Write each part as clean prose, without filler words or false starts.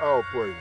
I'll play it.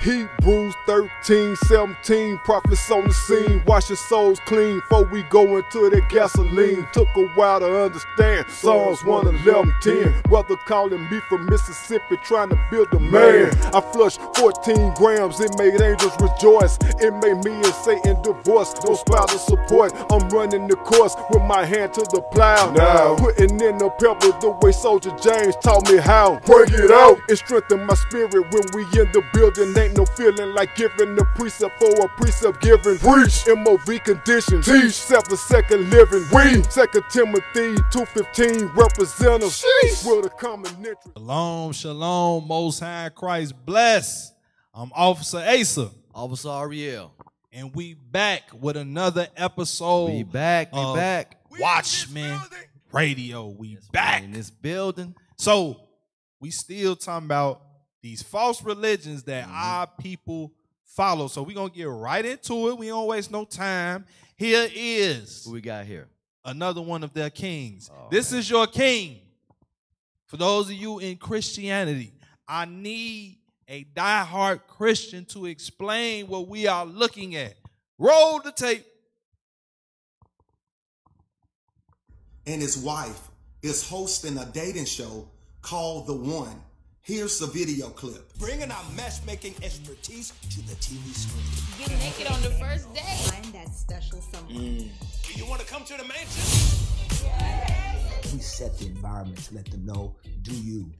Hebrews 13:17, prophets on the scene. Wash your souls clean before we go into the gasoline. Took a while to understand Psalms 111:10. Brother calling me from Mississippi, trying to build a man. I flushed 14 grams, it made angels rejoice. It made me and Satan divorce, no spousal support. I'm running the course with my hand to the plow. Now putting in the pebble the way Soldier James taught me how. Break it out. It strengthened my spirit when we in the building. Ain't no feeling like giving the precept for a precept giving. Preach MOV conditions. Teach self the second living. We 2 Timothy 2:15 representatives with a common interest. Shalom, shalom, Most High Christ bless. I'm Officer Asa, Officer Ariel, and we back with another episode. We back, we back. Watchmen Radio, we back in this building. So we still talking about these false religions that our people follow. So we're going to get right into it. We don't waste no time. Here is... who we got here? Another one of their kings. Oh, this man is your king. For those of you in Christianity, I need a diehard Christian to explain what we are looking at. Roll the tape. And his wife is hosting a dating show called The One. Here's the video clip. Bringing our matchmaking expertise to the TV screen. Get naked on the first day. Find that special someone. Do you want to come to the mansion? Yes. We set the environment to let them know, do you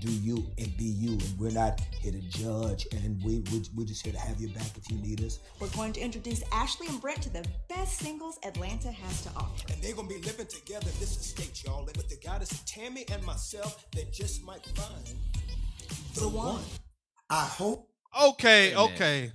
and be you. And we're not here to judge, and we're just here to have your back if you need us. We're going to introduce Ashley and Brett to the best singles Atlanta has to offer. And they're going to be living together in this estate, y'all, with the goddess Tammy and myself that just might find the one. I hope. Okay, hey, okay.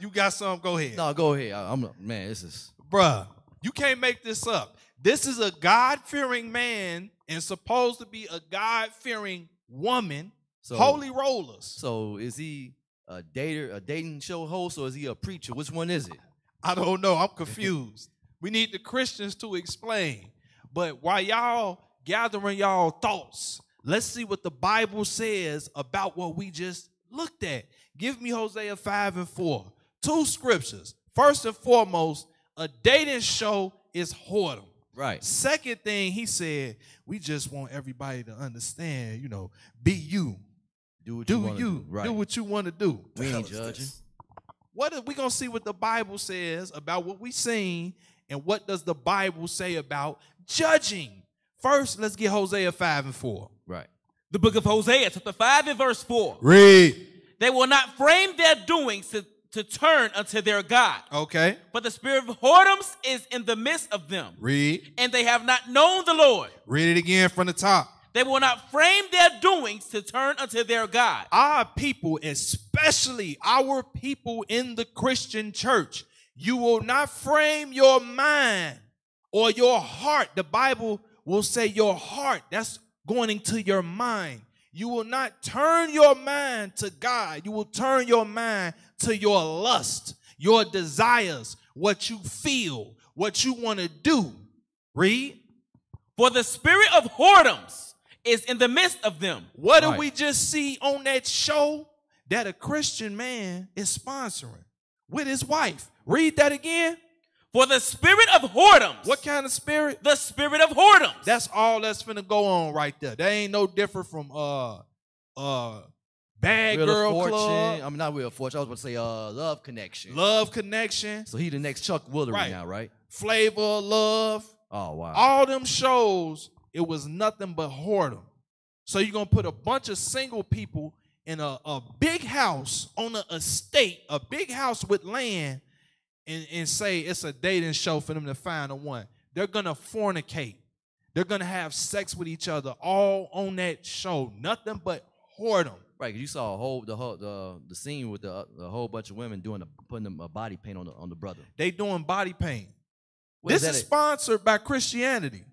You got something? Go ahead. No, go ahead. Man, this is... bruh, you can't make this up. This is a God-fearing man and supposed to be a God-fearing woman, so, holy rollers. So is he a dater, a dating show host, or is he a preacher? Which one is it? I don't know. I'm confused. We need the Christians to explain. But while y'all gathering y'all thoughts, let's see what the Bible says about what we just looked at. Give me Hosea 5:4. Two scriptures. First and foremost, a dating show is whoredom. Right. Second thing he said, we just want everybody to understand, you know, be you. Do what do what you want to do. We ain't judging. What we going to see what the Bible says about what we seen, and what does the Bible say about judging? First, let's get Hosea 5:4. Right. The book of Hosea, chapter 5:4. Read. They will not frame their doings to turn unto their God. Okay. But the spirit of whoredoms is in the midst of them. Read. And they have not known the Lord. Read it again from the top. They will not frame their doings to turn unto their God. Our people, especially our people in the Christian church, you will not frame your mind or your heart. The Bible will say your heart. That's going into your mind. You will not turn your mind to God. You will turn your mind to your lust, your desires, what you feel, what you want to do. Read. For the spirit of whoredoms is in the midst of them. What do we just see on that show that a Christian man is sponsoring with his wife? Read that again. For the spirit of whoredoms. What kind of spirit? The spirit of whoredoms. That's all that's finna go on right there. They ain't no different from Bad Real Girl Fortune. Club. I'm not Real Fortune. I was about to say Love Connection. Love Connection. So he the next Chuck Woolery now, right? Flavor of Love. Oh, wow. All them shows, it was nothing but whoredom. So you're going to put a bunch of single people in a big house on an estate, a big house with land, and say it's a dating show for them to find a one. They're going to fornicate. They're going to have sex with each other all on that show. Nothing but whoredom. Right, because you saw the scene with the whole bunch of women doing putting them body paint on the brother. They doing body paint. This is sponsored by Christianity.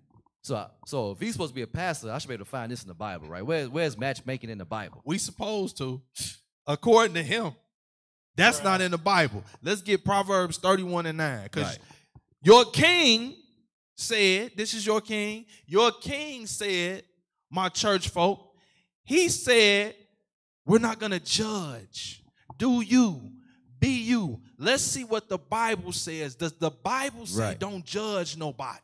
So if he's supposed to be a pastor, I should be able to find this in the Bible, right? Where's matchmaking in the Bible? We supposed to, according to him. That's right. Not in the Bible. Let's get Proverbs 31:9. Because right. Your king said, this is your king. Your king said, my church folk, he said, we're not going to judge. Do you. Be you. Let's see what the Bible says. Does the Bible say right. Don't judge nobody?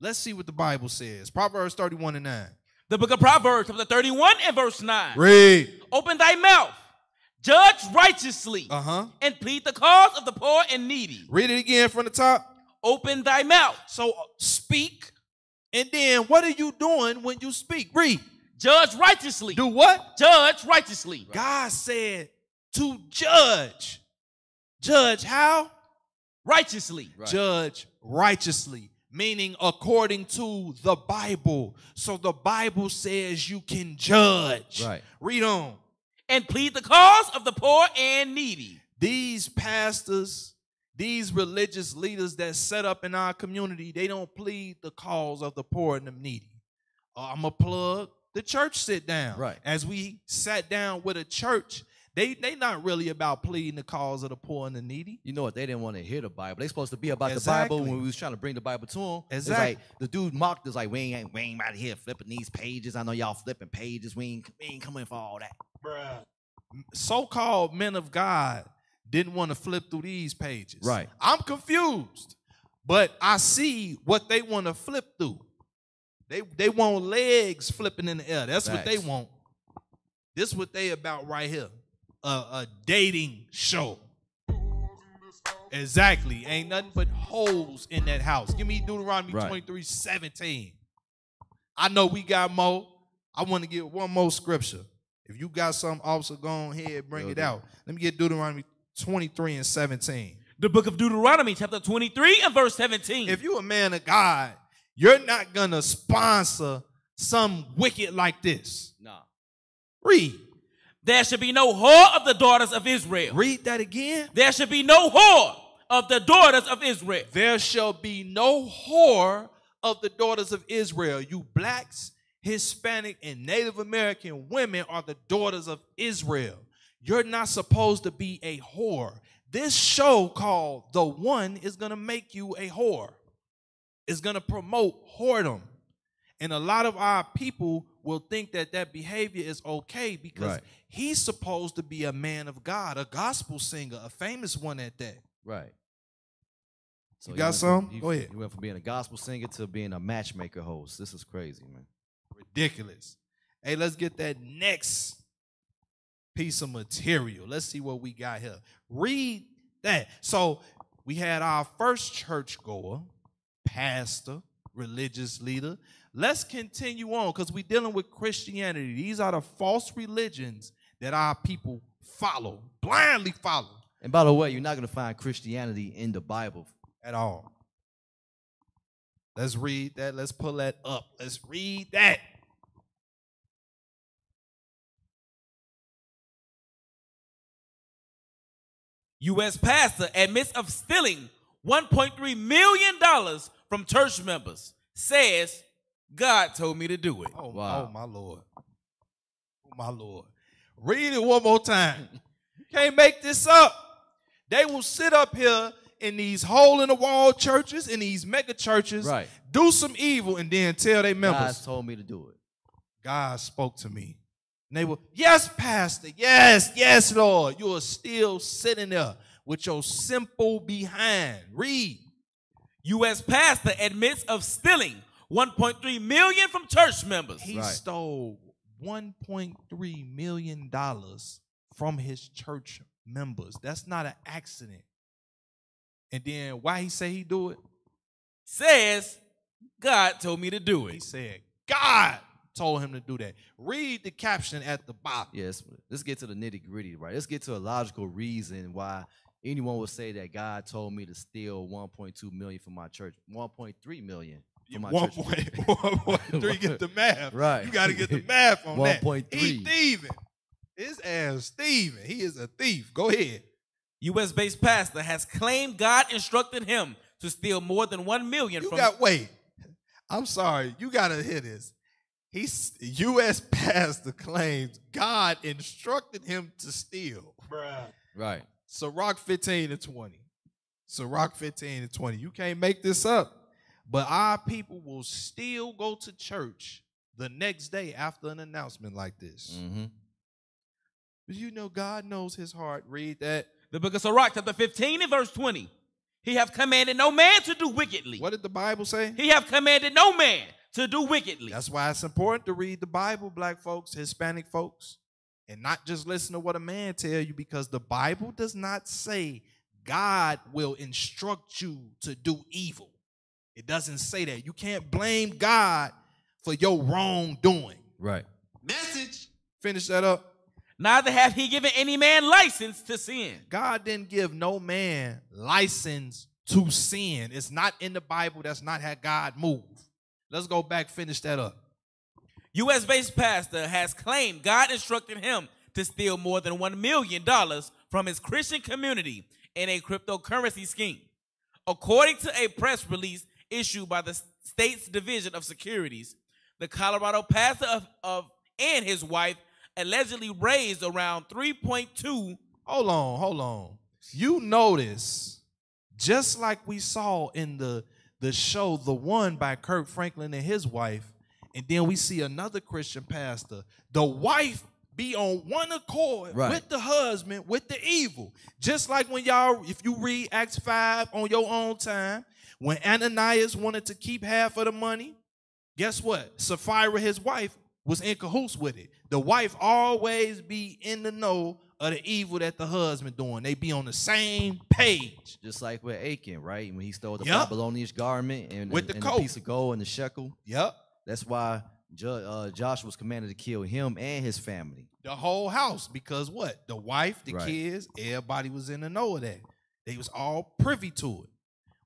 Let's see what the Bible says. Proverbs 31:9. The book of Proverbs, chapter 31:9. Read. Open thy mouth. Judge righteously and plead the cause of the poor and needy. Read it again from the top. Open thy mouth. So speak. And then what are you doing when you speak? Read. Judge righteously. Do what? Judge righteously. God said to judge. Judge how? Righteously. Right. Judge righteously. Meaning according to the Bible. So the Bible says you can judge. Right. Read on. And plead the cause of the poor and needy. These pastors, these religious leaders that set up in our community, they don't plead the cause of the poor and the needy. I'm going to plug the church sit down. Right. As we sat down with a church, they not really about pleading the cause of the poor and the needy. You know what? They didn't want to hear the Bible. They supposed to be about exactly. The Bible when we was trying to bring the Bible to them. Exactly. It's like, the dude mocked us like, we ain't out here flipping these pages. I know y'all flipping pages. We ain't coming for all that. So-called men of God didn't want to flip through these pages. Right. I'm confused, but I see what they want to flip through. They want legs flipping in the air. That's what they want. This is what they about right here. A dating show. Exactly. Ain't nothing but holes in that house. Give me Deuteronomy 23:17. I know we got more. I want to get one more scripture. If you got something, also go on ahead, bring it out. Let me get Deuteronomy 23:17. The book of Deuteronomy, chapter 23:17. If you're a man of God, you're not going to sponsor some wicked like this. Nah. Read. There should be no whore of the daughters of Israel. Read that again. There should be no whore of the daughters of Israel. There shall be no whore of the daughters of Israel. You blacks, Hispanic and Native American women are the daughters of Israel. You're not supposed to be a whore. This show called The One is going to make you a whore. It's going to promote whoredom. And a lot of our people will think that that behavior is okay because he's supposed to be a man of God, a gospel singer, a famous one at that. Right. So you got some? Go ahead. You went from being a gospel singer to being a matchmaker host. This is crazy, man. Ridiculous. Hey, let's get that next piece of material. Let's see what we got here. Read that. So we had our first churchgoer, pastor, religious leader. Let's continue on because we're dealing with Christianity. These are the false religions that our people follow, blindly follow. And by the way, you're not going to find Christianity in the Bible at all. Let's read that. Let's pull that up. Let's read that. U.S. pastor admits of stealing $1.3 million from church members. Says, God told me to do it. Oh, wow. Oh my Lord. Oh, my Lord. Read it one more time. Can't make this up. They will sit up here in these hole-in-the-wall churches, in these mega churches, do some evil, and then tell their members. God told me to do it. God spoke to me. And they were, yes, pastor, yes, yes, Lord. You are still sitting there with your simple behind. Read. U.S. pastor admits of stealing $1.3 million from church members. He stole $1.3 million from his church members. That's not an accident. And then why he say he do it? Says, God told me to do it. He said, God told him to do that. Read the caption at the bottom. Yes, let's get to the nitty-gritty, right? Let's get to a logical reason why anyone would say that God told me to steal $1.2 million from my church. $1.3 million. From my church. 1.3, get the math. Right. You got to get the math on that. 1.3. He's thieving. His ass thieving. He is a thief. Go ahead. U.S.-based pastor has claimed God instructed him to steal more than $1 million from... Wait. I'm sorry. You got to hear this. U.S. pastor claims God instructed him to steal. Bruh. Right. Sirach 15 and 20. Sirach 15 and 20. You can't make this up. But our people will still go to church the next day after an announcement like this. Mm-hmm. But you know God knows his heart. Read that. The book of Sirach, chapter 15 and verse 20. He hath commanded no man to do wickedly. What did the Bible say? He hath commanded no man to do wickedly. That's why it's important to read the Bible, black folks, Hispanic folks, and not just listen to what a man tell you, because the Bible does not say God will instruct you to do evil. It doesn't say that. You can't blame God for your wrongdoing. Right. Message. Finish that up. Neither hath he given any man license to sin. God didn't give no man license to sin. It's not in the Bible. That's not how God moved. Let's go back, finish that up. U.S.-based pastor has claimed God instructed him to steal more than $1 million from his Christian community in a cryptocurrency scheme. According to a press release issued by the state's Division of Securities, the Colorado pastor and his wife allegedly raised around 3.2. Hold on, hold on. You notice, just like we saw in the show, The One by Kirk Franklin and his wife, and then we see another Christian pastor, the wife be on one accord with the husband, with the evil. Just like when y'all, if you read Acts 5 on your own time, when Ananias wanted to keep half of the money, guess what? Sapphira, his wife, was in cahoots with it. The wife always be in the know of the evil that the husband doing. They be on the same page. Just like with Achan, right? When he stole the Babylonian garment and, the piece of gold and the shekel. Yep. That's why Joshua was commanded to kill him and his family. The whole house, because what? The wife, the kids, everybody was in the know of that. They was all privy to it.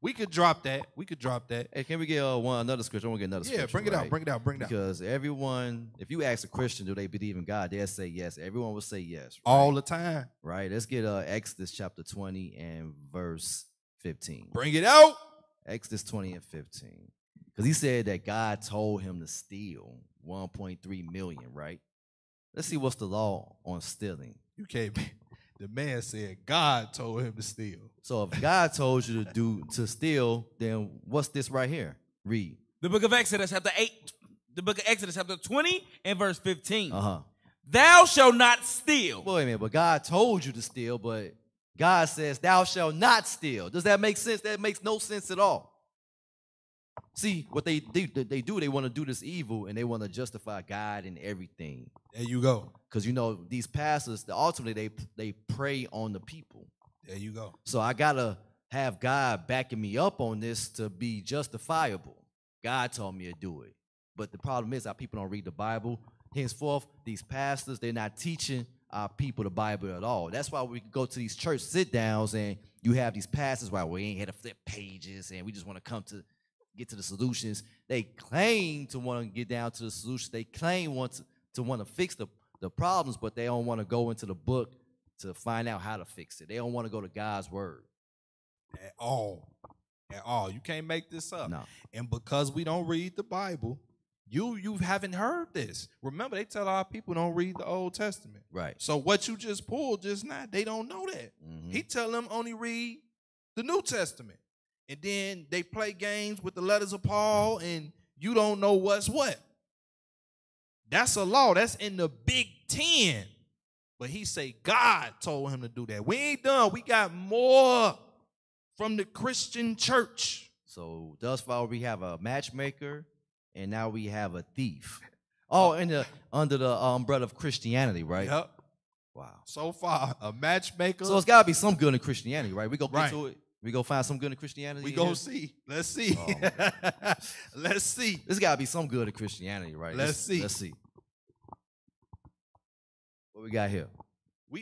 We could drop that. We could drop that. Hey, can we get another scripture? I want to get another scripture. Yeah, bring it out. Bring it out. Bring it out. Because everyone, if you ask a Christian, do they believe in God? They'll say yes. Everyone will say yes. All the time. Right. Let's get Exodus chapter 20 and verse 15. Bring it out. Exodus 20 and 15. Because he said that God told him to steal 1.3 million, right? Let's see what's the law on stealing. You can't be. The man said God told him to steal. So if God told you to steal, then what's this right here? Read. The book of Exodus chapter 8, the book of Exodus chapter 20 and verse 15. Uh-huh. Thou shalt not steal. Wait a minute, but God told you to steal, but God says thou shalt not steal. Does that make sense? That makes no sense at all. See, what they do, they want to do this evil, and they want to justify God and everything. There you go. Because, you know, these pastors, ultimately, they prey on the people. There you go. So I got to have God backing me up on this to be justifiable. God told me to do it. But the problem is our people don't read the Bible. Henceforth, these pastors, they're not teaching our people the Bible at all. That's why we go to these church sit-downs, and you have these pastors where we ain't here to flip pages, and we just want to come to... get to the solutions. They claim to want to get down to the solutions. They claim to want to fix the problems, but they don't want to go into the book to find out how to fix it. They don't want to go to God's word. At all. At all. You can't make this up. No. And because we don't read the Bible, you haven't heard this. Remember, they tell our people don't read the Old Testament. Right. So what you just pulled just now, they don't know that. Mm-hmm. He tell them only read the New Testament. And then they play games with the letters of Paul, and you don't know what's what. That's a law. That's in the Big Ten. But he say God told him to do that. We ain't done. We got more from the Christian church. So thus far we have a matchmaker, and now we have a thief. Oh, and under the umbrella of Christianity, right? Yep. Wow. So far, a matchmaker. So it's got to be some good in Christianity, right? We go get to it. We go find some good in Christianity? We go see. Let's see. Oh, let's see. There's got to be some good in Christianity, right? Let's see. Let's see. What we got here?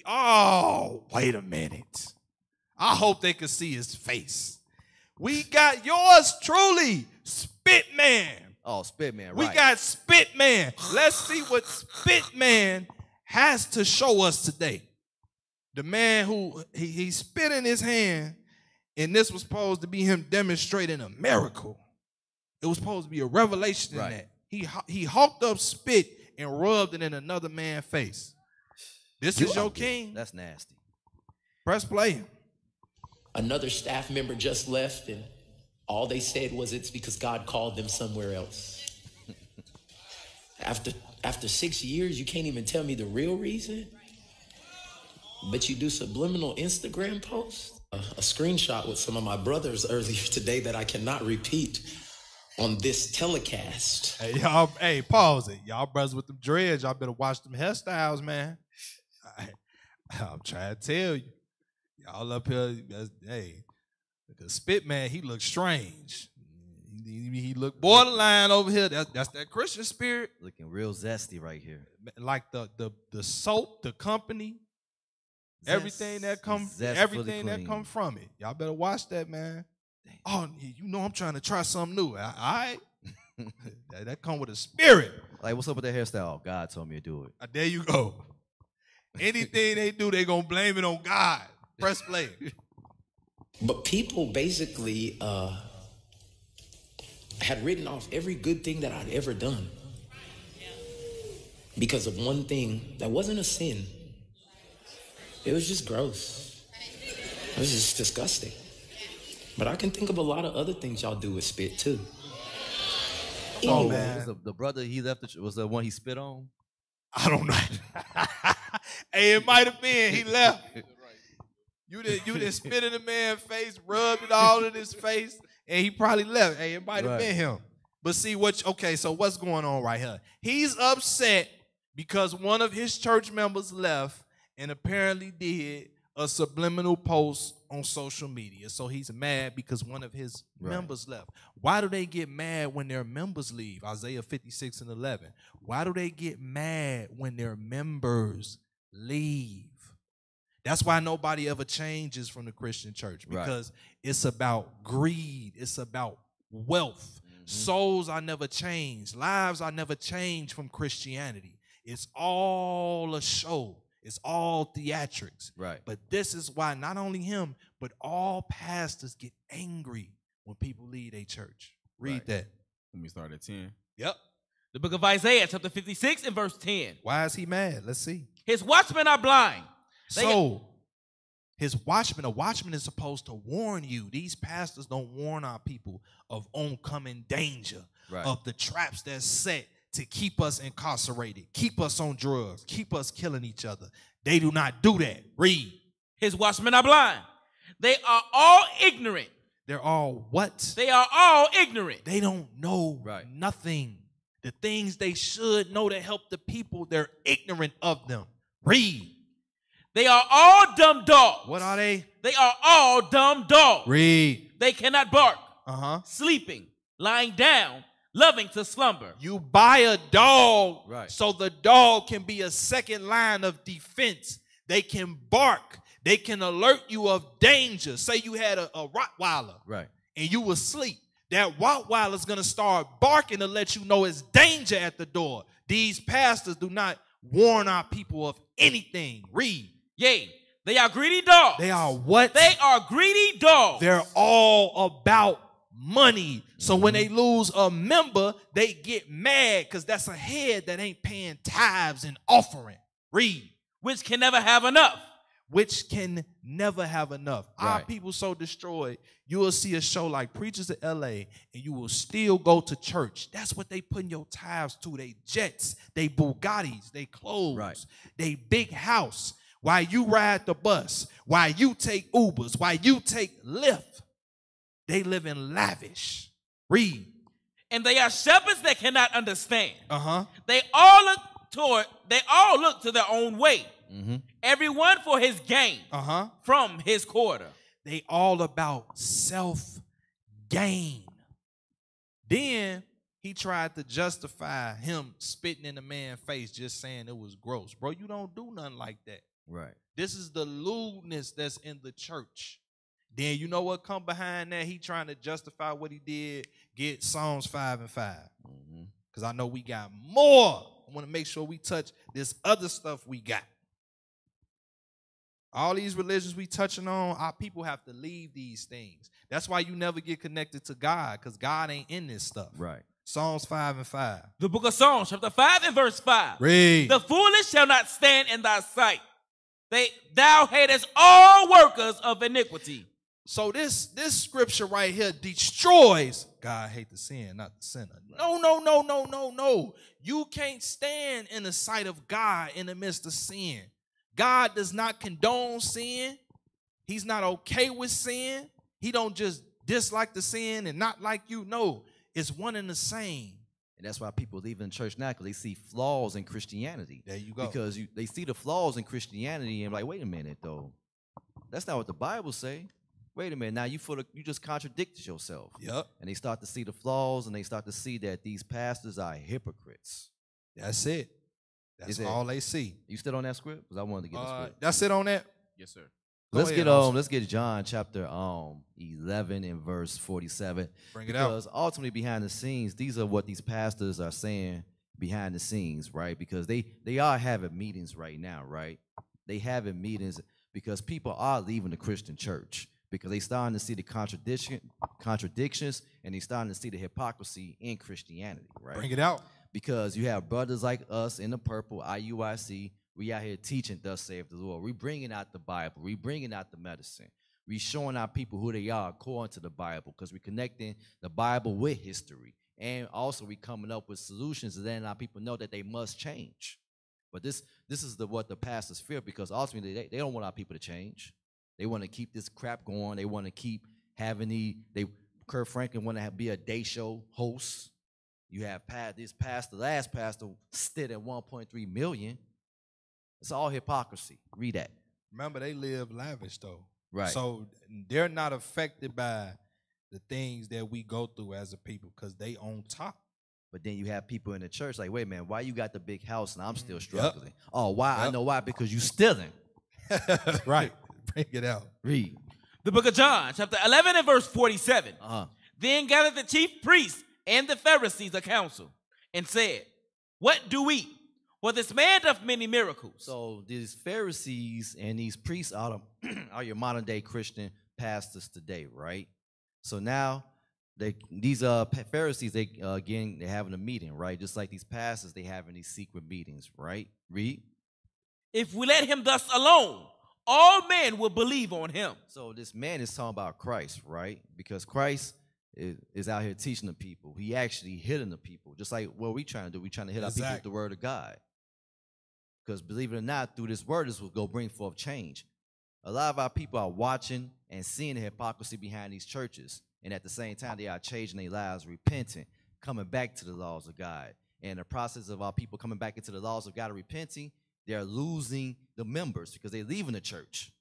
Oh, wait a minute. I hope they could see his face. We got yours truly, Spitman. Oh, Spitman, right. We got Spitman. Let's see what Spitman has to show us today. The man who he spit in his hand. And this was supposed to be him demonstrating a miracle. It was supposed to be a revelation in that. He hawked up spit and rubbed it in another man's face. This is your king. That's nasty. Press play. Another staff member just left, and all they said was it's because God called them somewhere else. After 6 years, you can't even tell me the real reason, but you do subliminal Instagram posts. A screenshot with some of my brothers earlier today that I cannot repeat on this telecast. Hey, y'all, hey, pause it. Y'all brothers with them dreads, y'all better watch them hairstyles, man. I'm trying to tell you. Y'all up here, hey, the spit man, he looks strange. He looked borderline over here. That's that Christian spirit. Looking real zesty right here. Like the soap, the company, zest, everything that come from it. Y'all better watch that, man. Dang. Oh, you know I'm trying to try something new. All right. that come with a spirit. Like, what's up with that hairstyle? God told me to do it. There you go. Anything they do, they gonna blame it on God. Press play. But people basically had written off every good thing that I'd ever done because of one thing that wasn't a sin. It was just gross. It was just disgusting. But I can think of a lot of other things y'all do with spit too. Anyway. Oh man, the brother he left was the one he spit on. I don't know. Hey, it might have been he left. You did spit in the man's face, rubbed it all in his face, and he probably left. Hey, it might have been him. But see, okay, so what's going on right here? He's upset because one of his church members left and apparently did a subliminal post on social media. So he's mad because one of his members left. Why do they get mad when their members leave? Isaiah 56 and 11. Why do they get mad when their members leave? That's why nobody ever changes from the Christian church, because it's about greed. It's about wealth. Mm-hmm. Souls are never changed. Lives are never changed from Christianity. It's all a show. It's all theatrics. Right. But this is why not only him, but all pastors get angry when people leave their church. Read that. Let me start at 10. Yep. The book of Isaiah, chapter 56 and verse 10. Why is he mad? Let's see. His watchmen are blind. So, a watchman is supposed to warn you. These pastors don't warn our people of oncoming danger, of the traps that's set to keep us incarcerated, keep us on drugs, keep us killing each other. They do not do that. Read. His watchmen are blind. They are all ignorant. They're all what? They are all ignorant. They don't know nothing. The things they should know to help the people, they're ignorant of them. Read. They are all dumb dogs. What are they? They are all dumb dogs. Read. They cannot bark. Sleeping, lying down, loving to slumber. You buy a dog so the dog can be a second line of defense. They can bark. They can alert you of danger. Say you had a Rottweiler and you was asleep. That Rottweiler is going to start barking to let you know it's danger at the door. These pastors do not warn our people of anything. Read. Yay, they are greedy dogs. They are what? They are greedy dogs. They're all about money. So when they lose a member, they get mad because that's a head that ain't paying tithes and offering. Read. Which can never have enough. Which can never have enough. Our people so destroyed, you will see a show like Preachers of L.A. and you will still go to church. That's what they putting your tithes to. They jets, they Bugattis, they clothes, they big house. Why you ride the bus, why you take Ubers, why you take Lyft. They live in lavish. Read. And they are shepherds that cannot understand. They all look to their own way. Everyone for his gain from his quarter. They all about self-gain. Then he tried to justify him spitting in the man's face, just saying it was gross. Bro, you don't do nothing like that. Right. This is the lewdness that's in the church. Then you know what come behind that? He trying to justify what he did. Get Psalms 5 and 5. Because I know we got more. I want to make sure we touch this other stuff we got. All these religions we touching on, our people have to leave these things. That's why you never get connected to God, because God ain't in this stuff. Right. Psalms 5 and 5. The book of Psalms, chapter 5 and verse 5. Read. The foolish shall not stand in thy sight. Thou hatest all workers of iniquity. So this scripture right here destroys. God hate the sin, not the sinner. No, no, no, no, no, no. You can't stand in the sight of God in the midst of sin. God does not condone sin. He's not okay with sin. He don't just dislike the sin and not like you. No, it's one and the same. And that's why people leave in church now, because they see flaws in Christianity. There you go. Because they see the flaws in Christianity and like, wait a minute, though. That's not what the Bible say. Wait a minute, now you just contradicted yourself. Yep. And they start to see the flaws, and they start to see that these pastors are hypocrites. That's it. That's all they see. You still on that script? Because I wanted to get the script. That's it on that? Yes, sir. Let's get John chapter 11 and verse 47. Bring it out. Because ultimately behind the scenes, these are what these pastors are saying behind the scenes, right? Because they are having meetings right now, right? They having meetings because people are leaving the Christian church, because they starting to see the contradictions, and they starting to see the hypocrisy in Christianity, right? Bring it out. Because you have brothers like us in the Purple IUIC. We out here teaching, thus saith the Lord. We bringing out the Bible. We bringing out the medicine. We showing our people who they are according to the Bible, because we're connecting the Bible with history. And also we coming up with solutions and letting our people know that they must change. But this is what the pastors fear, because ultimately they don't want our people to change. They want to keep this crap going. They want to keep having Kirk Franklin want to be a day show host. You have this pastor, last pastor, stood at 1.3 million. It's all hypocrisy. Read that. Remember, they live lavish, though. Right. So they're not affected by the things that we go through as a people, because they on top. But then you have people in the church like, wait, man, why you got the big house and I'm still struggling? Yep. Oh, why? Yep. I know why. Because you stealing. Right. Bring it out. Read. The book of John, chapter 11 and verse 47. Then gathered the chief priests and the Pharisees a council and said, what do we? Well, this man doth many miracles. So these Pharisees and these priests are your modern-day Christian pastors today, right? So now these Pharisees, again, they're having a meeting, right? Just like these pastors, they having these secret meetings, right? Read. If we let him thus alone, all men will believe on him. So this man is talking about Christ, right? Because Christ is out here teaching the people. He actually hitting the people. Just like what we trying to do. We trying to hit our people with the word of God. Because believe it or not, through this word, this will go bring forth change. A lot of our people are watching and seeing the hypocrisy behind these churches. And at the same time, they are changing their lives, repenting, coming back to the laws of God. And the process of our people coming back into the laws of God and repenting, they're losing the members because they're leaving the church.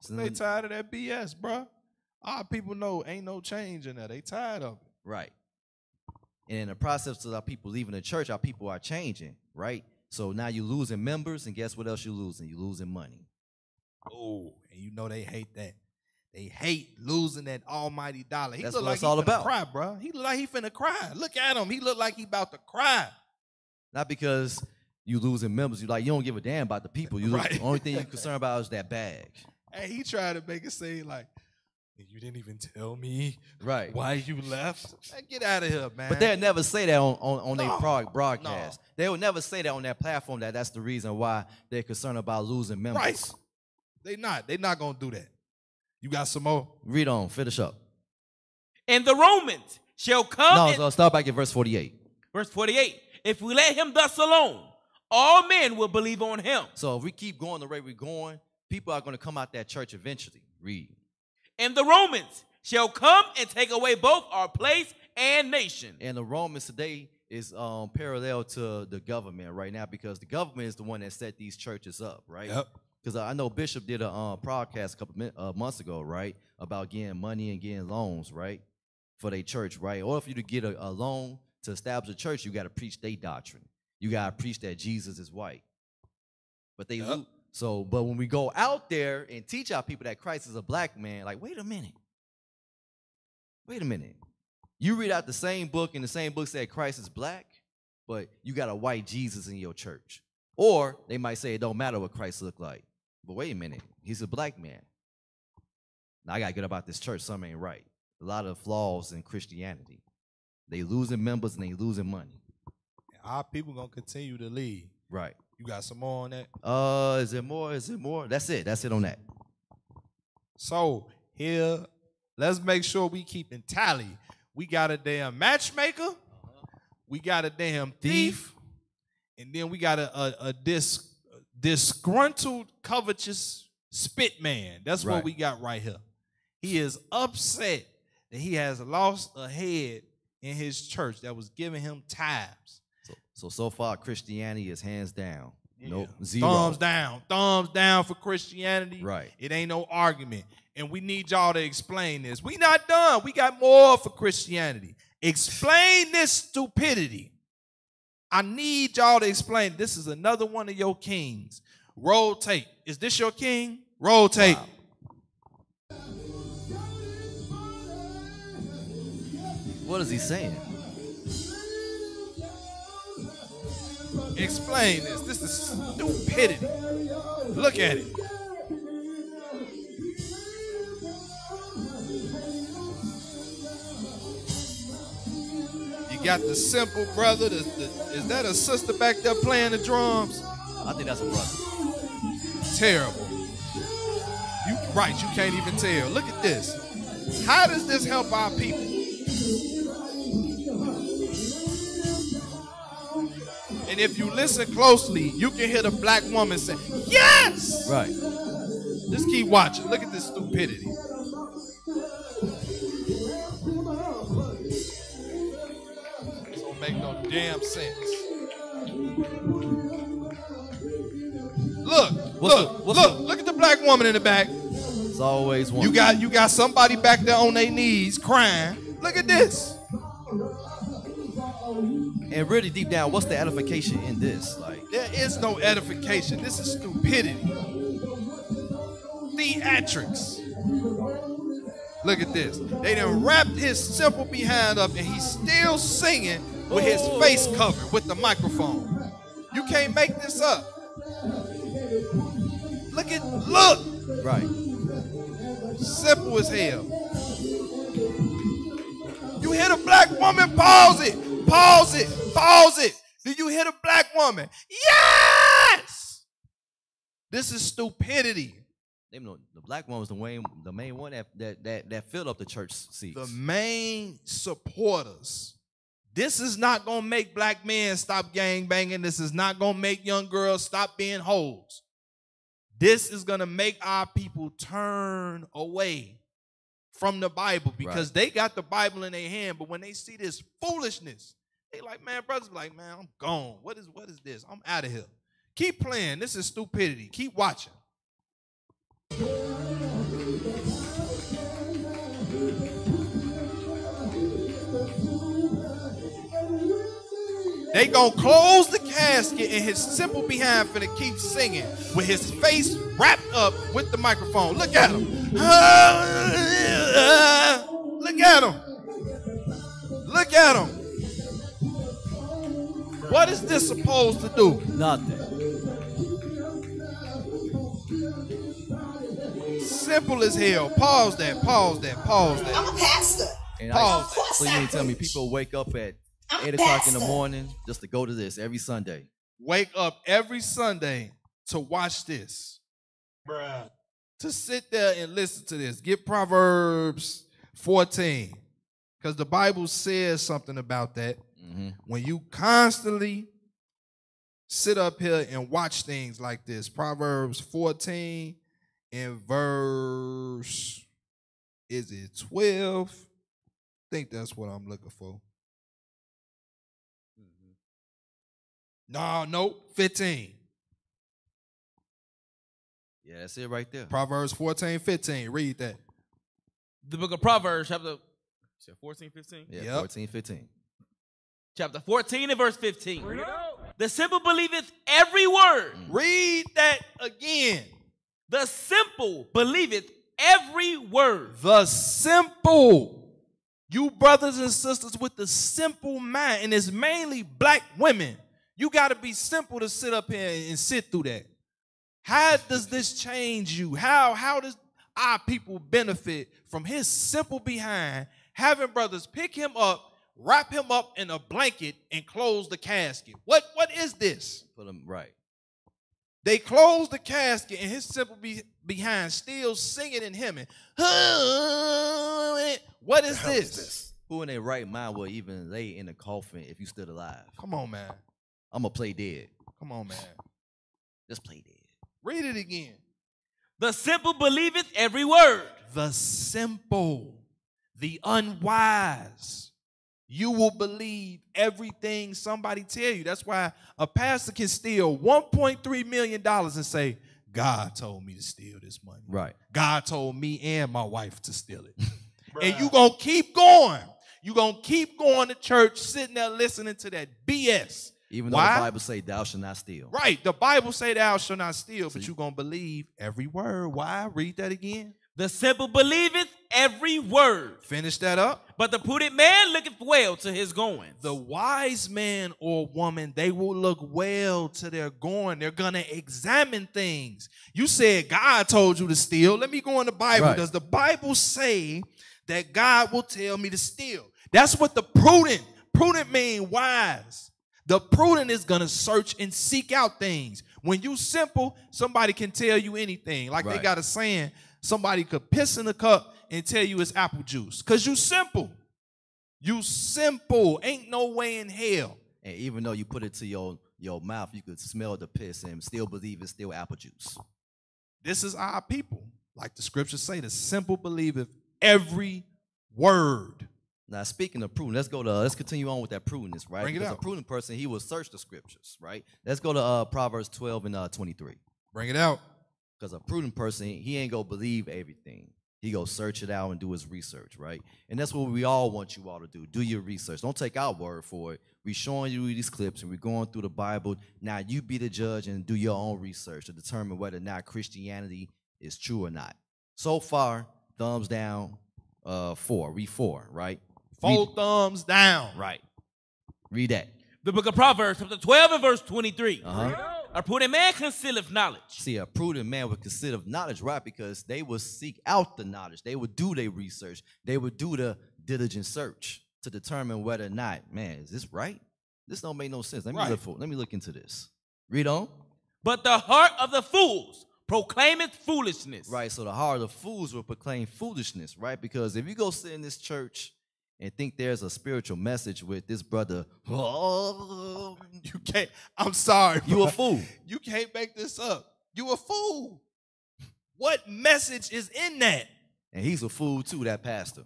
So they tired of that BS, bro. Our people know ain't no change in that. They tired of it. Right. And in the process of our people leaving the church, our people are changing, right? So now you're losing members, and guess what else you're losing? You're losing money. Oh, and you know they hate that. They hate losing that almighty dollar. He look like he finna cry, bro. He look like he finna cry. Look at him. He look like he about to cry. Not because you losing members. You like you don't give a damn about the people. You right. The only thing you're concerned about is that bag. Hey, he tried to make it say like, you didn't even tell me right why you left. Man, get out of here, man. But they'll never say that on their broadcast. No. They will never say that on that platform that that's the reason why they're concerned about losing members. Right. They not. They're not gonna do that. You got some more? Read on. Finish up. And the Romans shall come. No, so start back at verse 48. Verse 48. If we let him thus alone, all men will believe on him. So if we keep going the way we're going, people are going to come out that church eventually. Read. And the Romans shall come and take away both our place and nation. And the Romans today is parallel to the government right now, because the government is the one that set these churches up, right? Yep. Because I know Bishop did a broadcast a couple months ago, right, about getting money and getting loans, right, for their church, right? Or if you to get a loan to establish a church, you got to preach their doctrine. You got to preach that Jesus is white. But they loot. So, but when we go out there and teach our people that Christ is a black man, like, wait a minute. Wait a minute. You read out the same book, and the same book said Christ is black, but you got a white Jesus in your church. Or they might say it don't matter what Christ looked like. But wait a minute. He's a black man. Now, I got to get about this church. Something ain't right. A lot of flaws in Christianity. They losing members, and they losing money. Our people going to continue to leave. Right. You got some more on that? Is it more? Is it more? That's it. That's it on that. So here, let's make sure we keep in tally. We got a damn matchmaker. We got a damn thief. And then we got a disgruntled, covetous spit man. That's right. What we got right here. He is upset that he has lost a head in his church that was giving him tithes. So far, Christianity is hands down. Yeah. Nope, zero. Thumbs down for Christianity. Right. It ain't no argument. And we need y'all to explain this. We not done. We got more for Christianity. Explain this stupidity. I need y'all to explain. This is another one of your kings. Roll tape. Is this your king? Roll tape. Wow. What is he saying? Explain this. This is stupidity. Look at it. You got the simple brother. Is that a sister back there playing the drums? I think that's a brother. Terrible. You right. You can't even tell. Look at this. How does this help our people? And if you listen closely, you can hear the black woman say, yes! Right. Just keep watching. Look at this stupidity. This don't make no damn sense. Look, look at the black woman in the back. It's always one. You got somebody back there on their knees crying. Look at this. And really deep down, what's the edification in this? Like, there is no edification. This is stupidity. Theatrics. Look at this. They done wrapped his simple behind up, and he's still singing with his face covered with the microphone. You can't make this up. Look at, look. Right. Simple as hell. You hear the black woman, pause it. Pause it. Pause it. Do you hear the black woman? Yes! This is stupidity. The black woman was the main one that filled up the church seats. The main supporters. This is not going to make black men stop gangbanging. This is not going to make young girls stop being hoes. This is going to make our people turn away from the Bible, because they got the Bible in their hand, but when they see this foolishness, they like, man, brothers, like, man, I'm gone. What is this? I'm out of here. Keep playing. This is stupidity. Keep watching. They gonna close the casket and his simple behind for to keep singing with his face wrapped up with the microphone. Look at him. Look at him. Look at him. What is this supposed to do? Nothing. Simple as hell. Pause that. Pause that. Pause that. I'm a pastor. And pause. So you mean to tell me people wake up at 8 o'clock in the morning just to go to this every Sunday? Wake up every Sunday to watch this. Bruh. To sit there and listen to this. Get Proverbs 14. Because the Bible says something about that. Mm-hmm. When you constantly sit up here and watch things like this. Proverbs 14 and verse, is it 12? I think that's what I'm looking for. No, nope, 15. Yeah, that's it right there. Proverbs 14, 15. Read that. The book of Proverbs, chapter 14, 15? Yeah, yep. 14, 15. Chapter 14 and verse 15. Read it. The simple believeth every word. Mm. Read that again. The simple believeth every word. The simple. You brothers and sisters with the simple mind, and it's mainly black women. You got to be simple to sit up here and sit through that. How does this change you? How does our people benefit from his simple behind having brothers pick him up, wrap him up in a blanket, and close the casket? What is this? Put him right. They closed the casket, and his simple behind still singing and hymning. What is this? Who in their right mind will even lay in a coffin if you still alive? Come on, man. I'm going to play dead. Come on, man. Just play dead. Read it again. The simple believeth every word. The simple, the unwise. You will believe everything somebody tell you. That's why a pastor can steal $1.3 million and say, God told me to steal this money. Right. God told me and my wife to steal it. And you're going to keep going. You're going to keep going to church, sitting there listening to that BS. Even though the Bible say thou shalt not steal. Right. The Bible say thou shalt not steal, but you're going to believe every word. Why? Read that again. The simple believeth every word. Finish that up. But the prudent man looketh well to his going. The wise man or woman, they will look well to their going. They're going to examine things. You said God told you to steal. Let me go in the Bible. Right. Does the Bible say that God will tell me to steal? That's what the prudent. Prudent means wise. The prudent is going to search and seek out things. When you simple, somebody can tell you anything. Like they got a saying, somebody could piss in a cup and tell you it's apple juice. Because you simple. You simple. Ain't no way in hell. And even though you put it to your mouth, you could smell the piss and still believe it's still apple juice. This is our people. Like the scriptures say, the simple believeth every word. Now, speaking of prudent, let's continue on with that prudence, right? Bring it out. A prudent person, he will search the scriptures, right? Let's go to Proverbs 12 and 23. Bring it out. Because a prudent person, he ain't going to believe everything. He go search it out and do his research, right? And that's what we all want you all to do. Do your research. Don't take our word for it. We're showing you these clips and we're going through the Bible. Now you be the judge and do your own research to determine whether or not Christianity is true or not. So far, thumbs down, four. Read four, right? Four thumbs down. Right. Read that. The book of Proverbs, chapter 12 and verse 23. Uh-huh. A prudent man concealeth knowledge. See, a prudent man would consider knowledge, right? Because they would seek out the knowledge. They would do their research. They would do the diligent search to determine whether or not, man, is this right? This don't make no sense. Let me look into this. Read on. But the heart of the fools proclaimeth foolishness. Right, so the heart of the fools will proclaim foolishness, right? Because if you go sit in this church and think there's a spiritual message with this brother. Oh, you can't. I'm sorry. Bro. You a fool. You can't make this up. You a fool. What message is in that? And he's a fool too, that pastor.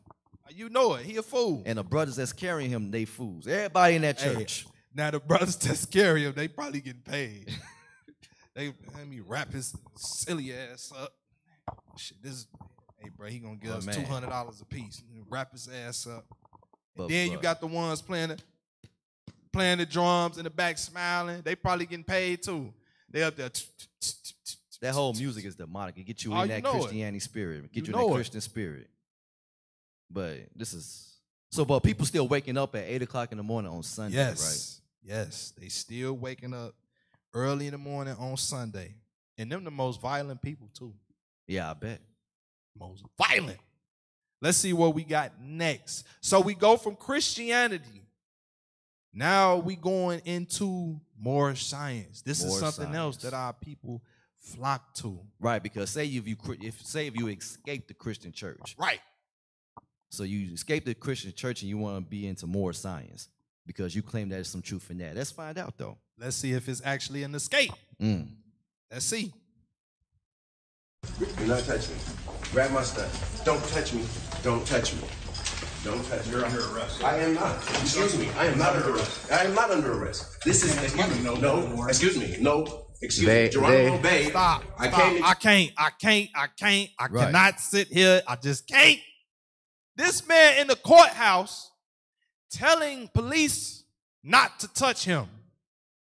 You know it. He a fool. And the brothers that's carrying him, they fools. Everybody in that church. Hey, now the brothers that's carrying him, they probably getting paid. They let me wrap his silly ass up. Shit, this. Hey, bro, he gonna give us $200 a piece. Wrap his ass up. And then you got the ones playing the drums in the back smiling. They probably getting paid too. They up there. That whole music is demonic. It get you in that Christianity spirit. Get you in that Christian spirit. But this is so. But people still waking up at 8 o'clock in the morning on Sunday, right? Yes, they still waking up early in the morning on Sunday, and them the most violent people too. Yeah, I bet. Most violent. Let's see what we got next. So we go from Christianity. Now we going into more science. This more is something science. Else that our people flock to. Right, because say if you escape the Christian church. Right. So you escape the Christian church and you want to be into more science because you claim there's some truth in that. Let's find out though. Let's see if it's actually an escape. Let's see. Do not touch me. Grab my stuff. Don't touch me. Don't touch me. Don't touch me. You're under arrest. I am not. Excuse me. I am not under arrest. I am not under arrest. This is no. Excuse me. No. Excuse me. Geronimo Bay. Stop. I can't. I cannot sit here. I just can't. This man in the courthouse telling police not to touch him.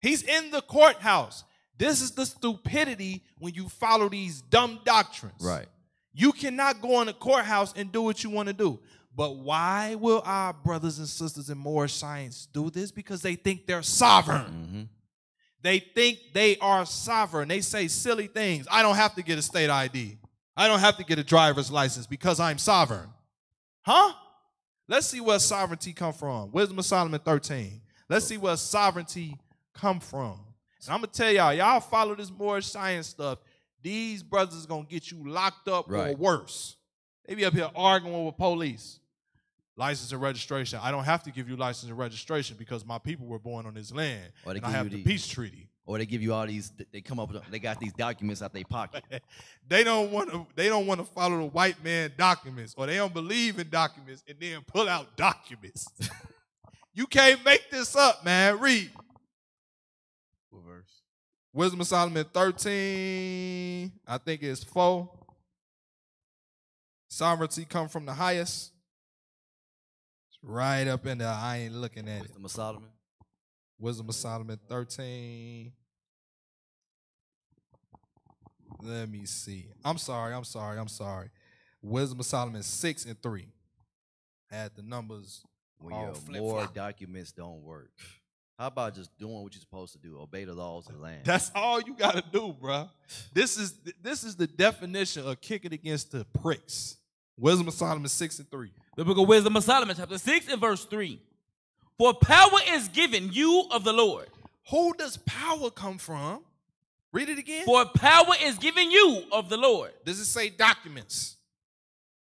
He's in the courthouse. This is the stupidity when you follow these dumb doctrines. Right. You cannot go in the courthouse and do what you want to do. But why will our brothers and sisters in Moorish science do this? Because they think they're sovereign. They think they are sovereign. They say silly things. I don't have to get a state ID. I don't have to get a driver's license because I'm sovereign. Huh? Let's see where sovereignty come from. Wisdom of Solomon 13. Let's see where sovereignty come from. science. And I'm going to tell y'all, y'all follow this Moorish science stuff, these brothers is going to get you locked up or worse. They be up here arguing with police. License and registration. I don't have to give you license and registration because my people were born on this land. Or they and I have the peace treaty. Or they give you all these, they come up with, they got these documents out their pocket. They don't want to follow the white man documents, or they don't believe in documents and then pull out documents. You can't make this up, man. Read. What verse? Wisdom of Solomon 13, I think it's 4. Sovereignty come from the highest. It's right up in there. I ain't looking at it. Wisdom of Solomon. Wisdom of Solomon 13. Let me see. I'm sorry. Wisdom of Solomon 6 and 3. Had the numbers. When your more documents don't work, how about just doing what you're supposed to do? Obey the laws of the land. That's all you got to do, bro. This is the definition of kicking against the pricks. Wisdom of Solomon 6 and 3. The book of Wisdom of Solomon, chapter 6 and verse 3. For power is given you of the Lord. Who does power come from? Read it again. For power is given you of the Lord. Does it say documents?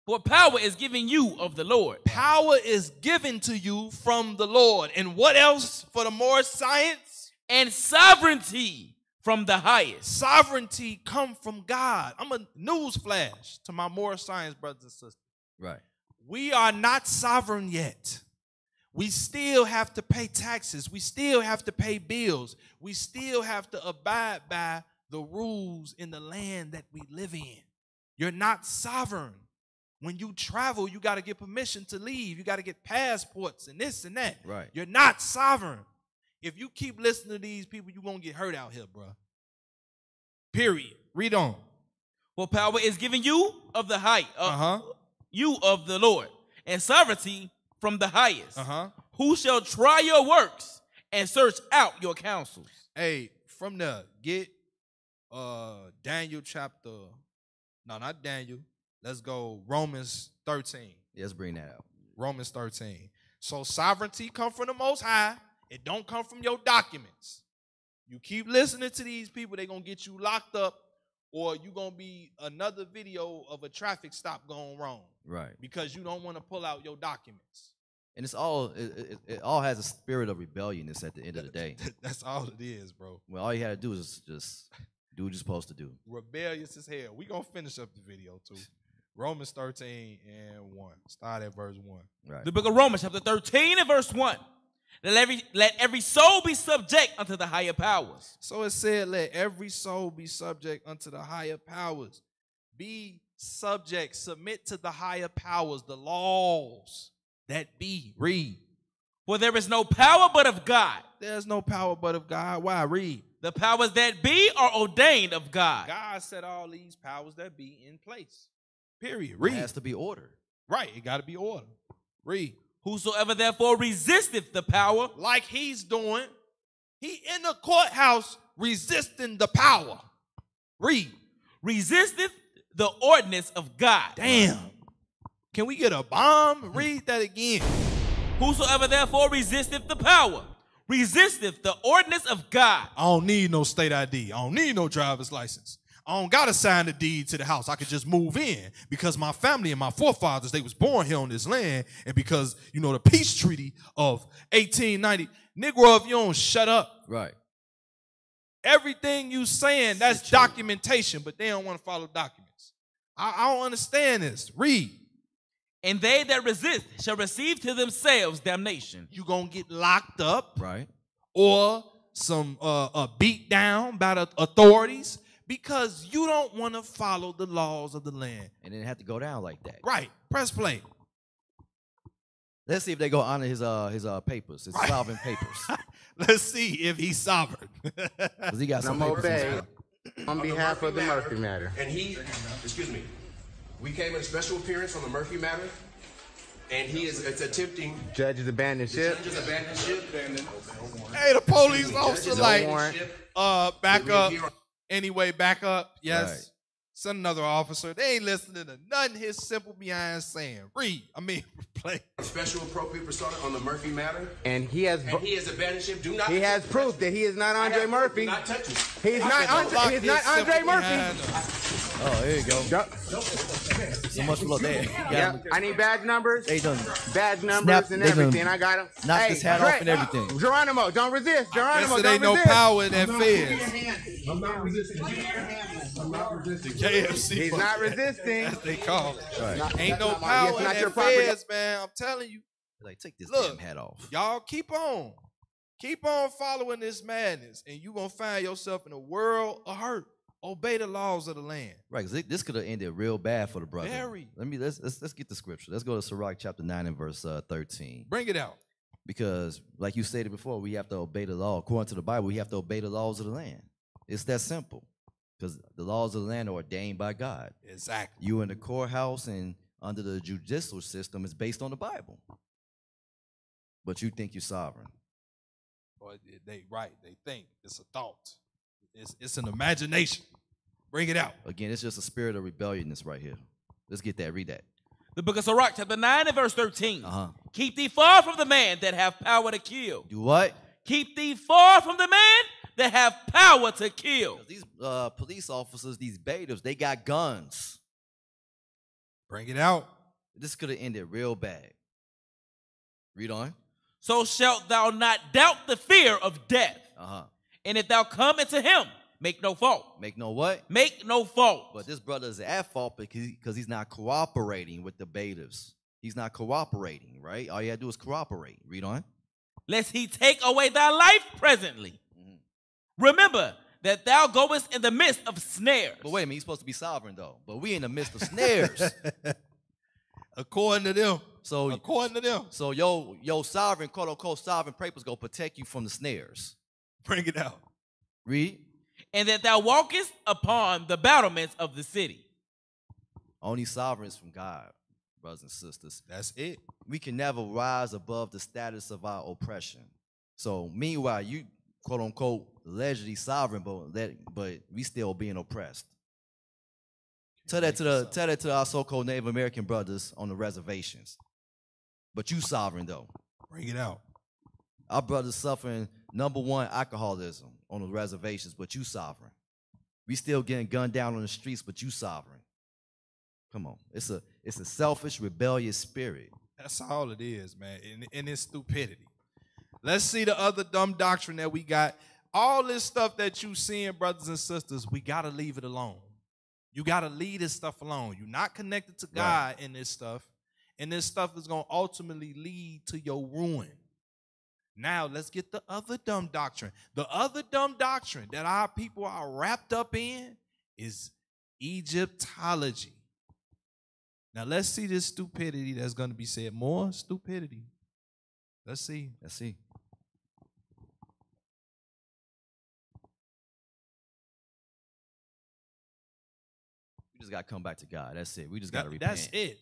For power is given you of the Lord. Power is given to you from the Lord. And what else for the more science? And sovereignty from the highest. Sovereignty come from God. I'm a newsflash to my more science brothers and sisters. Right. We are not sovereign yet. We still have to pay taxes. We still have to pay bills. We still have to abide by the rules in the land that we live in. You're not sovereign. When you travel, you got to get permission to leave. You got to get passports and this and that. Right. You're not sovereign. If you keep listening to these people, you're going to get hurt out here, bro. Period. Read on. Well, power is given you of the height. You of the Lord. And sovereignty from the highest, who shall try your works and search out your counsels. Hey, from there, get Daniel chapter, no, not Daniel. Let's go Romans 13. Let's bring that up. Romans 13. So sovereignty come from the Most High. It don't come from your documents. You keep listening to these people, they're going to get you locked up, or you're going to be another video of a traffic stop going wrong. Right. Because you don't want to pull out your documents. And it's all, it all has a spirit of rebellion at the end of the day. That's all it is, bro. Well, all you got to do is just do what you're supposed to do. Rebellious as hell. We're going to finish up the video, too. Romans 13 and 1. Start at verse 1. Right. The book of Romans, chapter 13 and verse 1. Let every soul be subject unto the higher powers. So it said, let every soul be subject unto the higher powers. Be subject, submit to the higher powers, the laws that be. Read. For there is no power but of God. There's no power but of God. Why? Read. The powers that be are ordained of God. God set all these powers that be in place. Period. Read. It has to be ordered. Right. It got to be ordered. Read. Whosoever therefore resisteth the power, like he's doing, he in the courthouse resisting the power. Read. Resisteth the ordinance of God. Damn. Can we get a bomb? Read that again. Whosoever therefore resisteth the power, resisteth the ordinance of God. I don't need no state ID. I don't need no driver's license. I don't got to sign the deed to the house. I could just move in because my family and my forefathers, they was born here on this land. And because, you know, the peace treaty of 1890, Negro, if you don't shut up. Right. Everything you saying, that's documentation, but they don't want to follow documents. I don't understand this. Read. And they that resist shall receive to themselves damnation. You're going to get locked up. Right. Or some beat down by the authorities because you don't want to follow the laws of the land. And it have to go down like that. Right. Press play. Let's see if they go honor his papers, his sovereign papers. Let's see if he's sovereign. Because he got some papers. On behalf of the Murphy matter. And he, excuse me, we came in a special appearance on the Murphy matter, and he is attempting. Judges abandoned ship. Judges abandoned ship. Hey, the police officer like, back up. Anyway, back up. Yes. Right. Send another officer. They ain't listening to nothing his simple behind saying. Read. I mean, play. A special appropriate persona on the Murphy matter. And he has abandoned him. He has proof that he is not Andre Murphy. Not touch him. He's not Andre. He's not Andre Murphy. Oh, here you go. So much love there. Yeah, I need badge numbers. They done badge numbers and everything. I got him. Knock his hat off and everything. Geronimo, don't resist. Geronimo, don't resist. There ain't no power in that fizz. I'm not resisting. I'm not resisting. KFC. He's not resisting. That's they call it. Right. Ain't no power in that fizz, man. I'm telling you. Like, take this damn hat off. Y'all keep on following this madness, and you gonna find yourself in a world of hurt. Obey the laws of the land. Right, because this could have ended real bad for the brother. Very. Let's get the scripture. Let's go to Sirach chapter 9 and verse 13. Bring it out. Because, like you stated before, we have to obey the law. According to the Bible, we have to obey the laws of the land. It's that simple. Because the laws of the land are ordained by God. Exactly. You in the courthouse and under the judicial system is based on the Bible. But you think you're sovereign. Well, they think. It's a thought. It's an imagination. Bring it out. Again, it's just a spirit of rebelliousness right here. Let's get that. Read that. The book of Sirach, chapter 9 and verse 13. Keep thee far from the man that have power to kill. Do what? Keep thee far from the man that have power to kill. These police officers, these baiters, they got guns. Bring it out. This could have ended real bad. Read on. So shalt thou not doubt the fear of death. And if thou come into him, make no fault. Make no what? Make no fault. But this brother is at fault because he's not cooperating with the baiters. He's not cooperating, right? All you have to do is cooperate. Read on. Lest he take away thy life presently. Remember that thou goest in the midst of snares. But wait a minute, he's supposed to be sovereign, though. But we in the midst of snares. According to them. So, according to them. So your sovereign, quote-unquote, sovereign papers going to protect you from the snares. Bring it out. Read. And that thou walkest upon the battlements of the city. Only sovereigns from God, brothers and sisters. That's it. We can never rise above the status of our oppression. So meanwhile, you, quote-unquote, allegedly sovereign, but we still being oppressed. Tell that to our so-called Native American brothers on the reservations. But you sovereign, though. Bring it out. Our brothers suffering, #1, alcoholism on the reservations, but you sovereign. We still getting gunned down on the streets, but you sovereign. Come on. It's a selfish, rebellious spirit. That's all it is, man, and it's stupidity. Let's see the other dumb doctrine that we got. All this stuff that you seeing, brothers and sisters, we got to leave it alone. You got to leave this stuff alone. You're not connected to God in this stuff, and this stuff is going to ultimately lead to your ruin. Now, let's get the other dumb doctrine. The other dumb doctrine that our people are wrapped up in is Egyptology. Now, let's see this stupidity that's going to be said. More stupidity. Let's see. Let's see. We just got to come back to God. That's it. We just got to repent. That's it.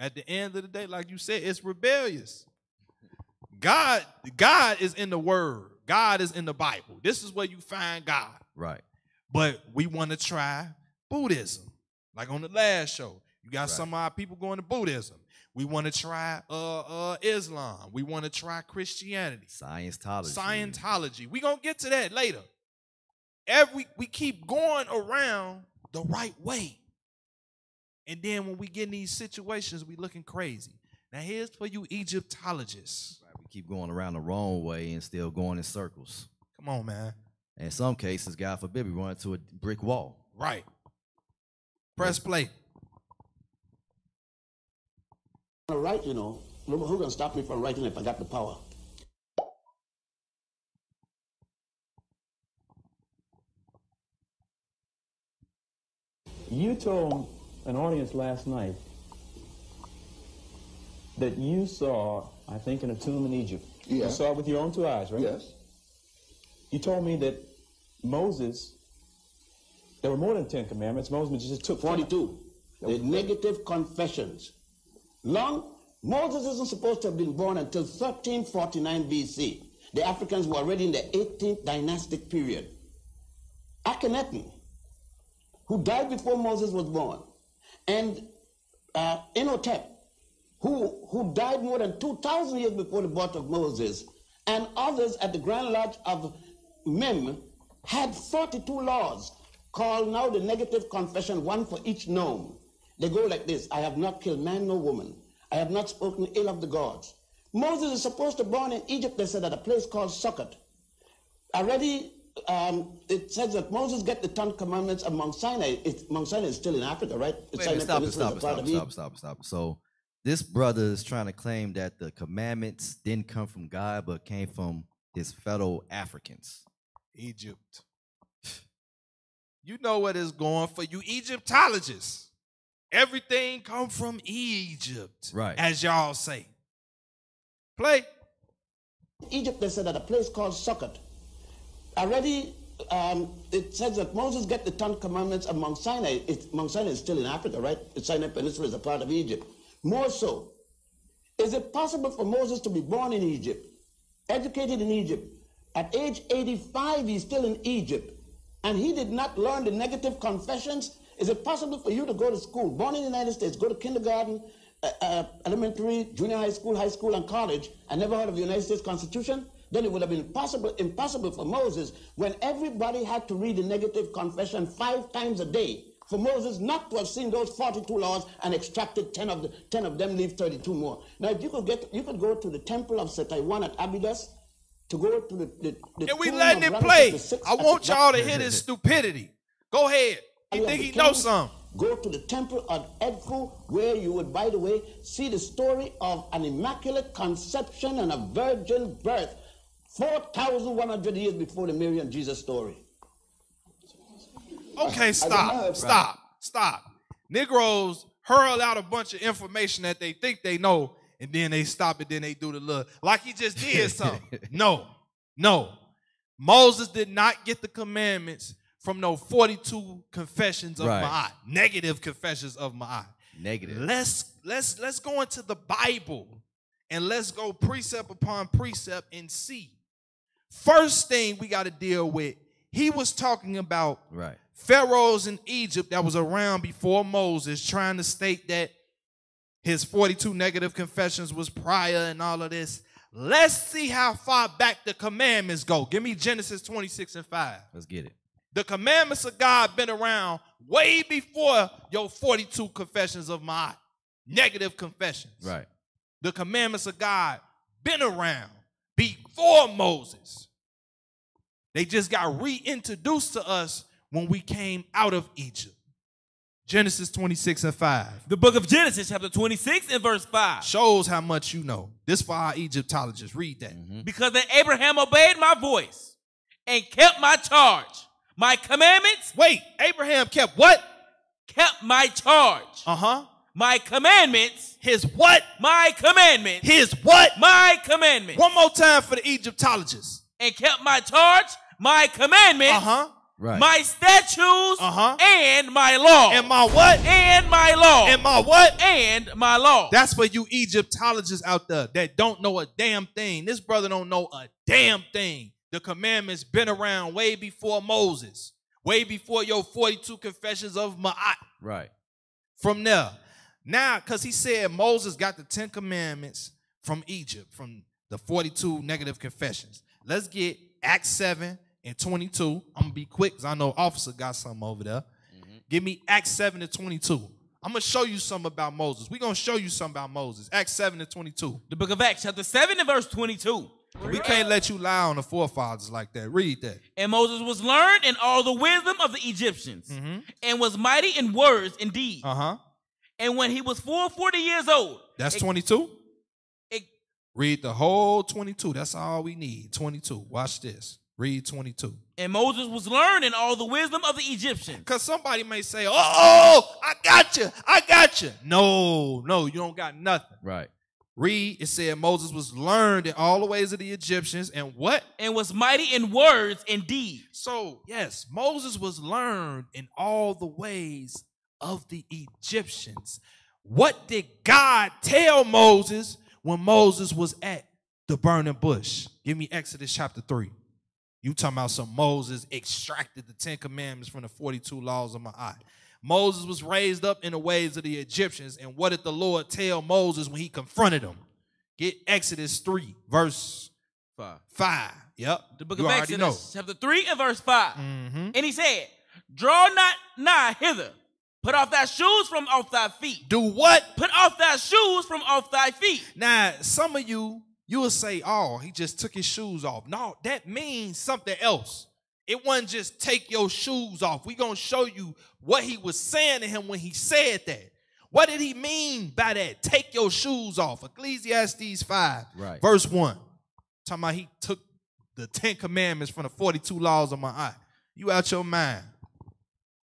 At the end of the day, like you said, it's rebellious. God is in the Word. God is in the Bible. This is where you find God. Right. But we want to try Buddhism. Like on the last show, you got some of our people going to Buddhism. We want to try Islam. We want to try Christianity. Scientology. We're going to get to that later. We keep going around the right way. And then when we get in these situations, we looking crazy. Now here's for you Egyptologists. Keep going around the wrong way and still going in circles. Come on, man. In some cases, God forbid, we run into a brick wall. Right. Press play. All right, you know, who gonna stop me from writing if I got the power? You told an audience last night that you saw, I think, in a tomb in Egypt. Yeah. You saw it with your own two eyes, right? Yes. You told me that Moses, there were more than 10 commandments. Moses just took 42. The negative confessions. Moses isn't supposed to have been born until 1349 BC. The Africans were already in the 18th dynastic period. Akhenaten, who died before Moses was born, and Imhotep, who died more than 2,000 years before the birth of Moses, and others at the Grand Lodge of Mem, had 42 laws, called now the negative confession, one for each nome. They go like this: I have not killed man nor woman. I have not spoken ill of the gods. Moses is supposed to be born in Egypt, they said, at a place called Succoth. Already, it says that Moses get the 10 commandments of Mount Sinai. Mount Sinai is still in Africa, right? Stop. So this brother is trying to claim that the commandments didn't come from God, but came from his fellow Africans. Egypt. You know what is going for you Egyptologists. Everything come from Egypt, right? As y'all say. Play. Egypt, they said, at a place called Succoth. Already, it says that Moses get the 10 commandments of Mount Sinai. Mount Sinai is still in Africa, right? The Sinai Peninsula is a part of Egypt. More so, is it possible for Moses to be born in Egypt, educated in Egypt? At age 85, he's still in Egypt, and he did not learn the negative confessions? Is it possible for you to go to school, born in the United States, go to kindergarten, elementary, junior high school, and college, and never heard of the United States Constitution? Then it would have been impossible for Moses, when everybody had to read the negative confession 5 times a day, for Moses not to have seen those 42 laws and extracted 10 of them, leave 32 more. Now, if you could go to the temple of Setaiwan at Abydos, to go to the and we letting it play. I want y'all to hear this stupidity. Go ahead. You think he knows something? Go to the temple of Edfu, where you would, by the way, see the story of an immaculate conception and a virgin birth 4,100 years before the Mary and Jesus story. Okay, stop. Negroes hurl out a bunch of information that they think they know, and then they stop it, then they do the look. Like he just did something. No. Moses did not get the commandments from no 42 confessions of Maat. Negative confessions of Maat. Negative. Let's go into the Bible and let's go precept upon precept and see. First thing we got to deal with, he was talking about pharaohs in Egypt that was around before Moses, trying to state that his 42 negative confessions was prior and all of this. Let's see how far back the commandments go. Give me Genesis 26 and 5. Let's get it. The commandments of God been around way before your 42 confessions of Maat. Negative confessions. Right. The commandments of God been around before Moses. They just got reintroduced to us when we came out of Egypt. Genesis 26 and 5. The book of Genesis, chapter 26 and verse 5. Shows how much you know. This for our Egyptologists. Read that. Because then Abraham obeyed my voice and kept my charge, my commandments. Wait, Abraham kept what? Kept my charge. My commandments. His what? My commandments. His what? My commandments. One more time for the Egyptologists. And kept my charge, my commandments. My statutes and my law. And my what? And my law. And my what? And my law. That's for you Egyptologists out there that don't know a damn thing. This brother don't know a damn thing. The commandments been around way before Moses, way before your 42 confessions of Maat. Right. From there. Now, because he said Moses got the 10 commandments from Egypt, from the 42 negative confessions. Let's get Acts 7. And 22, I'm gonna be quick because I know officer got something over there. Give me Acts 7 and 22. I'm gonna show you something about Moses. We're gonna show you something about Moses. Acts 7 and 22. The book of Acts, chapter 7 and verse 22. We can't let you lie on the forefathers like that. Read that. And Moses was learned in all the wisdom of the Egyptians, and was mighty in words and deeds. And when he was full 40 years old. That's 22? Read the whole 22. That's all we need. 22. Watch this. Read 22. And Moses was learning all the wisdom of the Egyptians. Because somebody may say, oh, I got you. No, you don't got nothing. Right. Read, it said Moses was learned in all the ways of the Egyptians and what? And was mighty in words and deeds. So, yes, Moses was learned in all the ways of the Egyptians. What did God tell Moses when Moses was at the burning bush? Give me Exodus chapter 3. You talking about some Moses extracted the 10 commandments from the 42 laws of Maat. Moses was raised up in the ways of the Egyptians. And what did the Lord tell Moses when he confronted him? Get Exodus 3, verse 5. Yep. The book of Exodus, chapter 3 and verse 5. Mm-hmm. And he said, draw not nigh hither. Put off thy shoes from off thy feet. Do what? Put off thy shoes from off thy feet. Now, some of you, you will say, oh, he just took his shoes off. No, that means something else. It wasn't just take your shoes off. We're going to show you what he was saying to him when he said that. What did he mean by that? Take your shoes off. Ecclesiastes 5, right. verse 1. Talking about he took the 10 commandments from the 42 laws of my eye. You out your mind.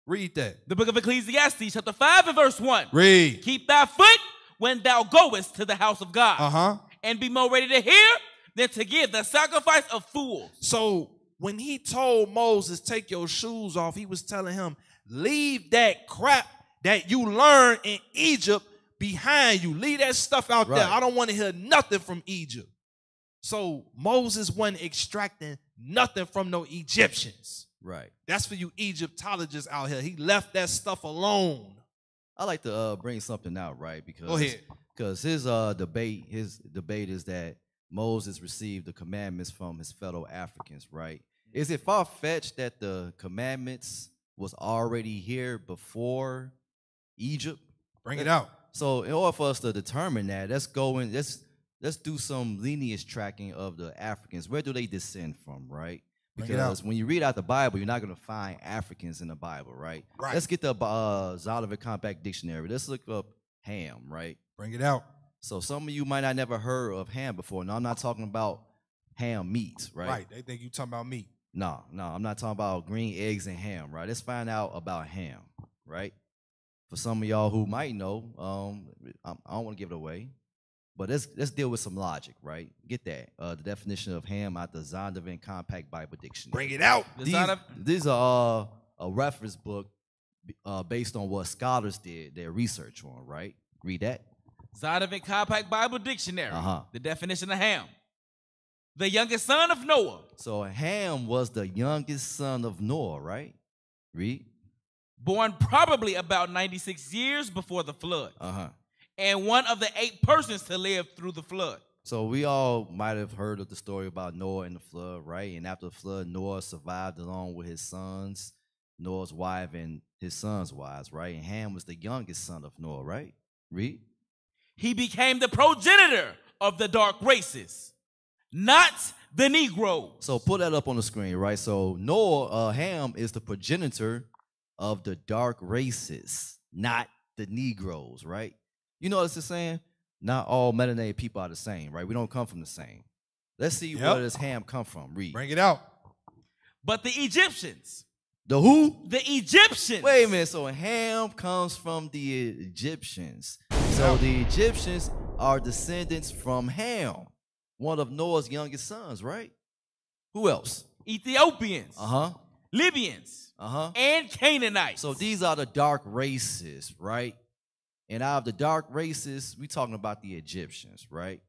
Read that. The book of Ecclesiastes, chapter 5 and verse 1. Read. Keep thy foot when thou goest to the house of God. Uh-huh. And be more ready to hear than to give the sacrifice of fools. So when he told Moses, take your shoes off, he was telling him, leave that crap that you learned in Egypt behind you. Leave that stuff out there. I don't want to hear nothing from Egypt. So Moses wasn't extracting nothing from no Egyptians. Right. That's for you Egyptologists out here. He left that stuff alone. I like to bring something out, right? Because go ahead. Because his debate is that Moses received the commandments from his fellow Africans, right? Is it far-fetched that the commandments was already here before Egypt? Bring it out. So in order for us to determine that, let's do some lineage tracking of the Africans. Where do they descend from, right? Because when you read out the Bible, you're not going to find Africans in the Bible, right? Right. Let's get the Zolliver Compact Dictionary. Let's look up Ham, right? Bring it out. So some of you might not never heard of Ham before. Now, I'm not talking about ham meat, right? Right. They think you're talking about meat. No, no. I'm not talking about green eggs and ham, right? Let's find out about Ham, right? For some of y'all who might know, I don't want to give it away. But let's deal with some logic, right? Get that. The definition of Ham out the Zondervan Compact Bible Dictionary. Bring it out. These are a reference book based on what scholars did their research on, right? Read that. Zondervan Compact Bible Dictionary. Uh-huh. The definition of Ham. The youngest son of Noah. So Ham was the youngest son of Noah, right? Read. Born probably about 96 years before the flood. Uh-huh. And one of the 8 persons to live through the flood. So we all might have heard of the story about Noah and the flood, right? And after the flood, Noah survived along with his sons, Noah's wife, and his sons' wives, right? And Ham was the youngest son of Noah, right? Read. He became the progenitor of the dark races, not the Negroes. So put that up on the screen, right? So Noah, Ham is the progenitor of the dark races, not the Negroes, right? You know what it's saying? Not all melanated people are the same, right? We don't come from the same. Let's see where does Ham come from. Read. Bring it out. But the Egyptians. The who? The Egyptians. Wait a minute. So Ham comes from the Egyptians. So the Egyptians are descendants from Ham, one of Noah's youngest sons, right? Who else? Ethiopians. Uh-huh. Libyans. Uh-huh. And Canaanites. So these are the dark races, right? And out of the dark races, we're talking about the Egyptians, right?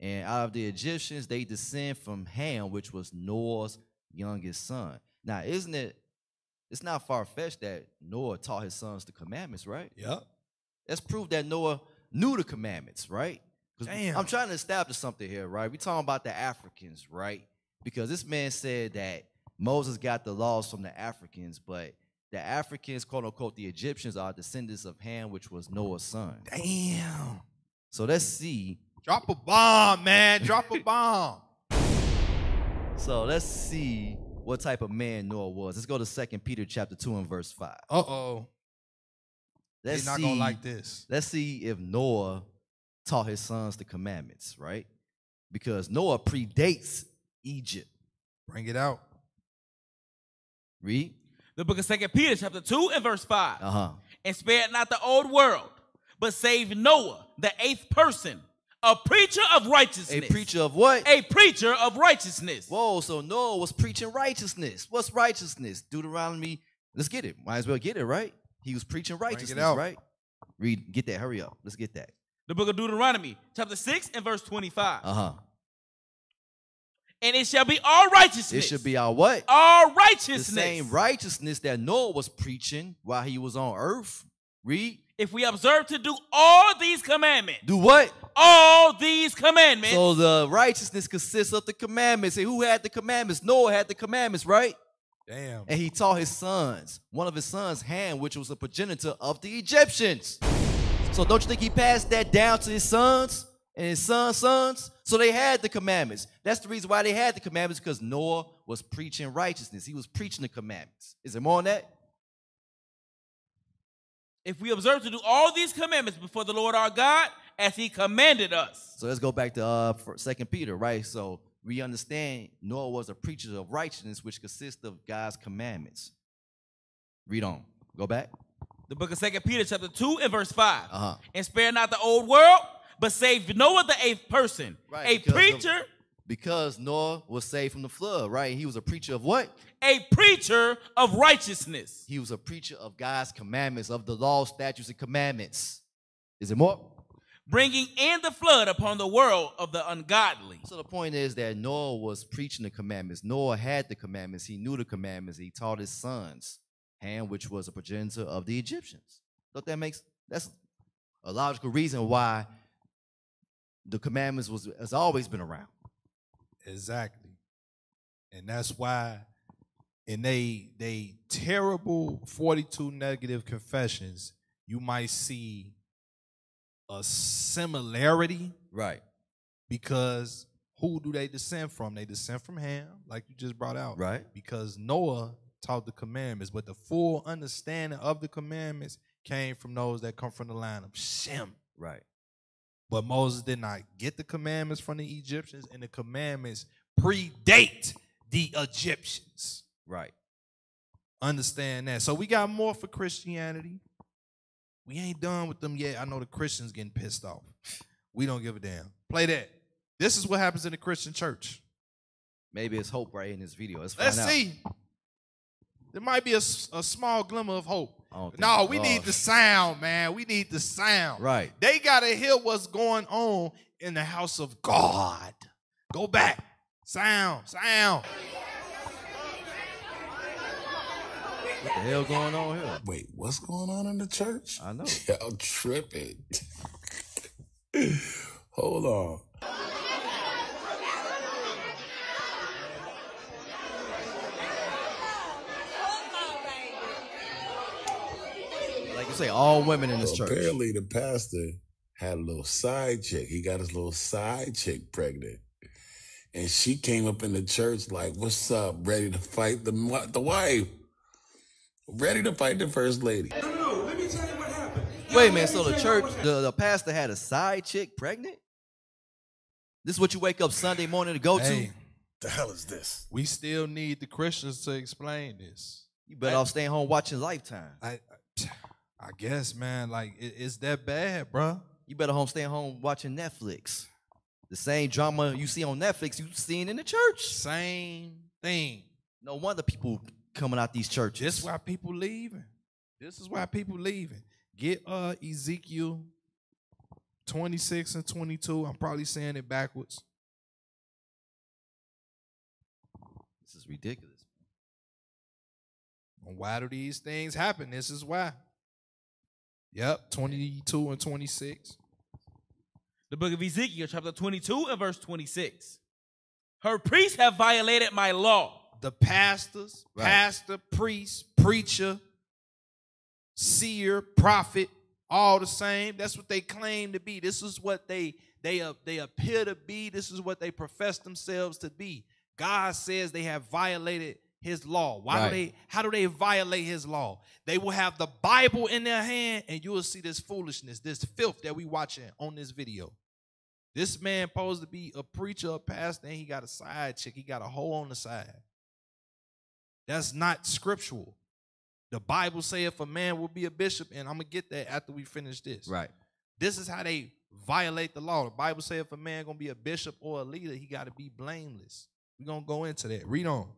And out of the Egyptians, they descend from Ham, which was Noah's youngest son. Now, isn't it, it's not far-fetched that Noah taught his sons the commandments, right? Yep. That's proof that Noah knew the commandments, right? Damn. I'm trying to establish something here, right? We're talking about the Africans, right? Because this man said that Moses got the laws from the Africans, but the Africans, quote unquote, the Egyptians are descendants of Ham, which was Noah's son. Damn. So let's see. Drop a bomb, man. Drop a bomb. So let's see what type of man Noah was. Let's go to 2 Peter chapter 2 and verse 5. Uh-oh. They're not going to like this. Let's see if Noah taught his sons the commandments, right? Because Noah predates Egypt. Bring it out. Read. The book of 2 Peter, chapter 2 and verse 5. Uh-huh. And spared not the old world, but saved Noah, the 8th person, a preacher of righteousness. A preacher of what? A preacher of righteousness. Whoa, so Noah was preaching righteousness. What's righteousness? Deuteronomy, let's get it. Might as well get it, right? He was preaching righteousness, right? Read, get that, hurry up. Let's get that. The book of Deuteronomy, chapter 6 and verse 25. Uh-huh. And it shall be all righteousness. It should be our what? All righteousness. The same righteousness that Noah was preaching while he was on earth. Read. If we observe to do all these commandments. Do what? All these commandments. So the righteousness consists of the commandments. And who had the commandments? Noah had the commandments, right? Damn. And he taught his sons. One of his sons, Ham, which was the progenitor of the Egyptians. So don't you think he passed that down to his sons and his sons' sons? So they had the commandments. That's the reason why they had the commandments, because Noah was preaching righteousness. He was preaching the commandments. Is there more on that? If we observe to do all these commandments before the Lord our God, as he commanded us. So let's go back to 2 Peter, right? So we understand Noah was a preacher of righteousness, which consists of God's commandments. Read on. Go back. The book of 2 Peter, chapter 2 and verse 5. Uh-huh. And spare not the old world, but save Noah the eighth person. Right, a preacher. Because Noah was saved from the flood, right? He was a preacher of what? A preacher of righteousness. He was a preacher of God's commandments, of the law, statutes, and commandments. Is it more? Bringing in the flood upon the world of the ungodly. So the point is that Noah was preaching the commandments. Noah had the commandments. He knew the commandments. He taught his sons, Ham, which was a progenitor of the Egyptians. Don't that make sense? That's a logical reason why the commandments has always been around. Exactly. And that's why in they terrible 42 negative confessions, you might see a similarity. Right. Because who do they descend from? They descend from Ham, like you just brought out. Right. Because Noah taught the commandments, but the full understanding of the commandments came from those that come from the line of Shem. Right. But Moses did not get the commandments from the Egyptians, and the commandments predate the Egyptians. Right. Understand that. So we got more for Christianity. We ain't done with them yet. I know the Christians getting pissed off. We don't give a damn. Play that. This is what happens in the Christian church. Maybe it's hope right in this video. Let's find out. There might be a small glimmer of hope. No, we need the sound, man. We need the sound. Right. They got to hear what's going on in the house of God. Go back. Sound, sound. What the hell going on here? Wait, what's going on in the church? I know. Y'all tripping. Hold on. Say all women in this church. Apparently the pastor had a little side chick. He got his little side chick pregnant. And she came up in the church like, what's up? Ready to fight the wife. Ready to fight the first lady. No, let me tell you what happened. Wait a minute, so the church, the pastor had a side chick pregnant? This is what you wake up Sunday morning to go to? The hell is this? We still need the Christians to explain this. You better off staying home watching Lifetime. I guess, man, like, it's that bad, bro. You better stay home watching Netflix. The same drama you see on Netflix, you seen in the church. Same thing. No wonder people coming out these churches. This is why people leaving. This is why people leaving. Get Ezekiel 26 and 22. I'm probably saying it backwards. This is ridiculous. And why do these things happen? This is why. Yep, 22 and 26. The book of Ezekiel, chapter 22 and verse 26. Her priests have violated my law. The pastors, right. Pastor, priest, preacher, seer, prophet, all the same. That's what they claim to be. This is what they appear to be. This is what they profess themselves to be. God says they have violated his law. How do they violate his law? They will have the Bible in their hand, and you will see this foolishness, this filth that we watching on this video. This man supposed to be a preacher, a pastor, and he got a side chick. He got a hoe on the side. That's not scriptural. The Bible says if a man will be a bishop, and I'm going to get that after we finish this. Right. This is how they violate the law. The Bible says if a man going to be a bishop or a leader, he got to be blameless. We're going to go into that. Read on.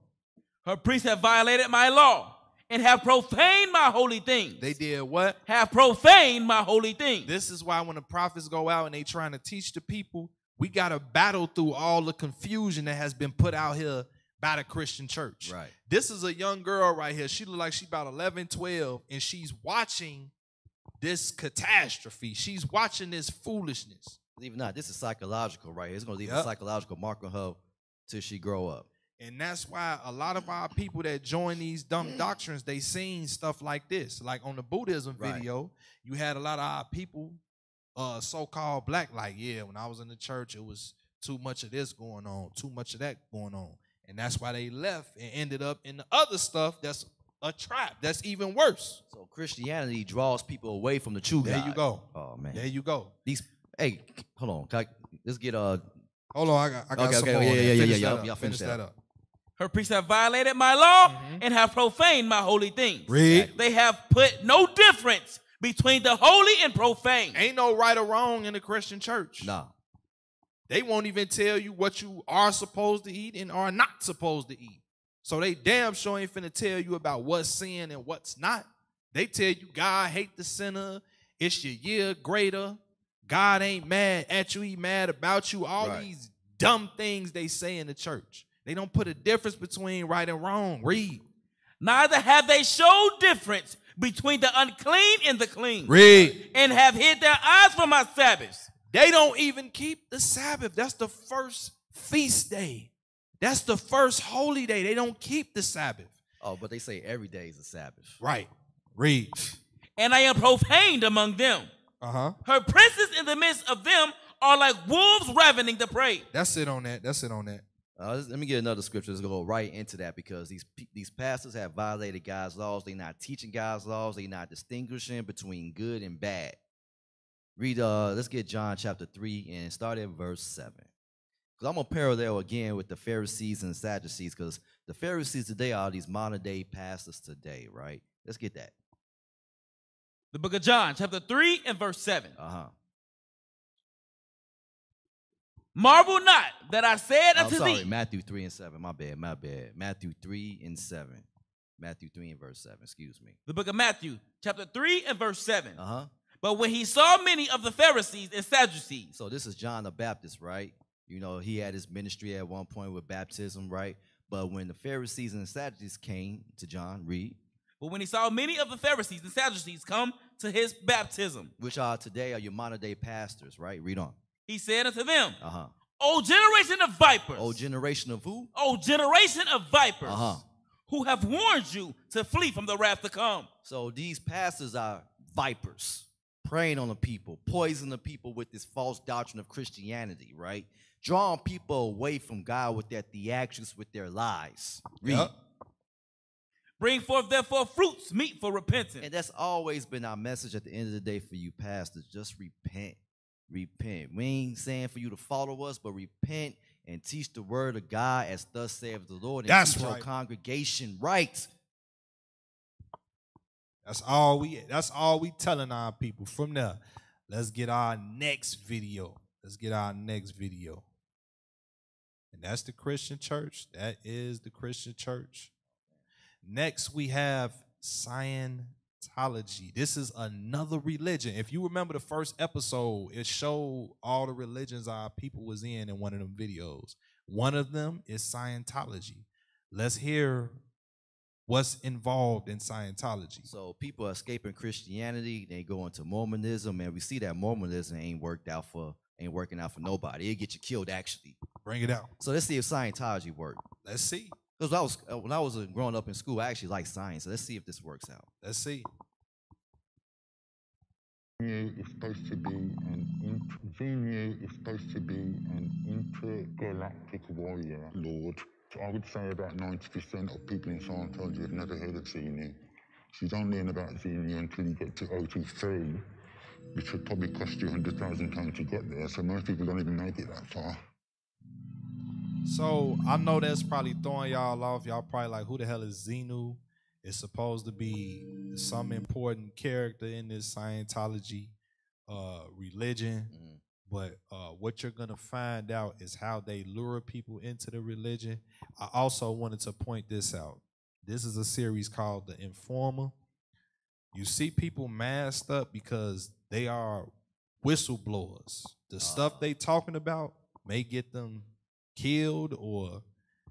Her priests have violated my law and have profaned my holy things. They did what? Have profaned my holy things. This is why when the prophets go out and they trying to teach the people, we got to battle through all the confusion that has been put out here by the Christian church. Right. This is a young girl right here. She look like she's about 11, 12, and she's watching this catastrophe. She's watching this foolishness. Believe it or not, this is psychological right here. It's going to leave a psychological mark on her till she grow up. And that's why a lot of our people that join these dumb doctrines, they seen stuff like this. Like on the Buddhism video, you had a lot of our people, so-called black, like, yeah, when I was in the church, it was too much of this going on, too much of that going on. And that's why they left and ended up in the other stuff that's a trap, that's even worse. So Christianity draws people away from the true God. There you go. Oh, man. There you go. These, hey, hold on. Let's get... Hold on. I got some more. Y'all finish that up. Her priests have violated my law and have profaned my holy things. Read. They have put no difference between the holy and profane. Ain't no right or wrong in the Christian church. Nah. They won't even tell you what you are supposed to eat and are not supposed to eat. So they damn sure ain't finna tell you about what's sin and what's not. They tell you God hate the sinner. It's your year greater. God ain't mad at you. He mad about you. All these dumb things they say in the church. They don't put a difference between right and wrong. Read. Neither have they showed difference between the unclean and the clean. Read. And have hid their eyes from my Sabbaths. They don't even keep the Sabbath. That's the first feast day. That's the first holy day. They don't keep the Sabbath. Oh, but they say every day is a Sabbath. Right. Read. And I am profaned among them. Her princes in the midst of them are like wolves ravening the prey. That's it on that. That's it on that. Let me get another scripture that's going to go right into that, because these pastors have violated God's laws. They're not teaching God's laws. They're not distinguishing between good and bad. Read, let's get John chapter 3 and start at verse 7. Because I'm going to parallel again with the Pharisees and the Sadducees, because the Pharisees today are these modern day pastors today, right? Let's get that. The book of John, chapter 3 and verse 7. Marvel not that I said unto thee. Matthew 3 and 7. My bad. Matthew 3 and 7. Matthew 3 and verse 7. Excuse me. The book of Matthew, chapter 3 and verse 7. But when he saw many of the Pharisees and Sadducees. So this is John the Baptist, right? You know, he had his ministry at one point with baptism, right? But when the Pharisees and the Sadducees came to John, read. But when he saw many of the Pharisees and Sadducees come to his baptism. Which are today are your modern day pastors, right? Read on. He said unto them, O generation of vipers. O generation of who? O generation of vipers. Who have warned you to flee from the wrath to come. So these pastors are vipers, preying on the people, poisoning the people with this false doctrine of Christianity, right? Drawing people away from God with their theatrics, with their lies. Read. Bring forth, therefore, fruits meet for repentance. And that's always been our message at the end of the day for you pastors. Just repent. Repent. We ain't saying for you to follow us, but repent and teach the word of God as thus saith the Lord. And that's teach your congregation right. That's all we telling our people from there. Let's get our next video. Let's get our next video. And that's the Christian church. That is the Christian church. Next, we have Scientology. This is another religion. If you remember the first episode, it showed all the religions our people was in one of them videos. One of them is Scientology. Let's hear what's involved in Scientology. So people are escaping Christianity. They go into Mormonism, and we see that Mormonism ain't working out for nobody. It'll get you killed, actually. Bring it out. So let's see if Scientology works. Let's see. Because when I was growing up in school, I actually liked science. So let's see if this works out. Let's see. Xenu is supposed to be an intergalactic warrior lord. I would say about 90% of people in Scientology have never heard of Xenu. So you don't learn about Xenu until you get to OT3, which would probably cost you £100,000 to get there. So most people don't even make it that far. So I know that's probably throwing y'all off. Y'all probably like, who the hell is Xenu? It's supposed to be some important character in this Scientology religion. But what you're going to find out is how they lure people into the religion. I also wanted to point this out. This is a series called The Informer. You see people masked up because they are whistleblowers. The stuff they talking about, may get them killed or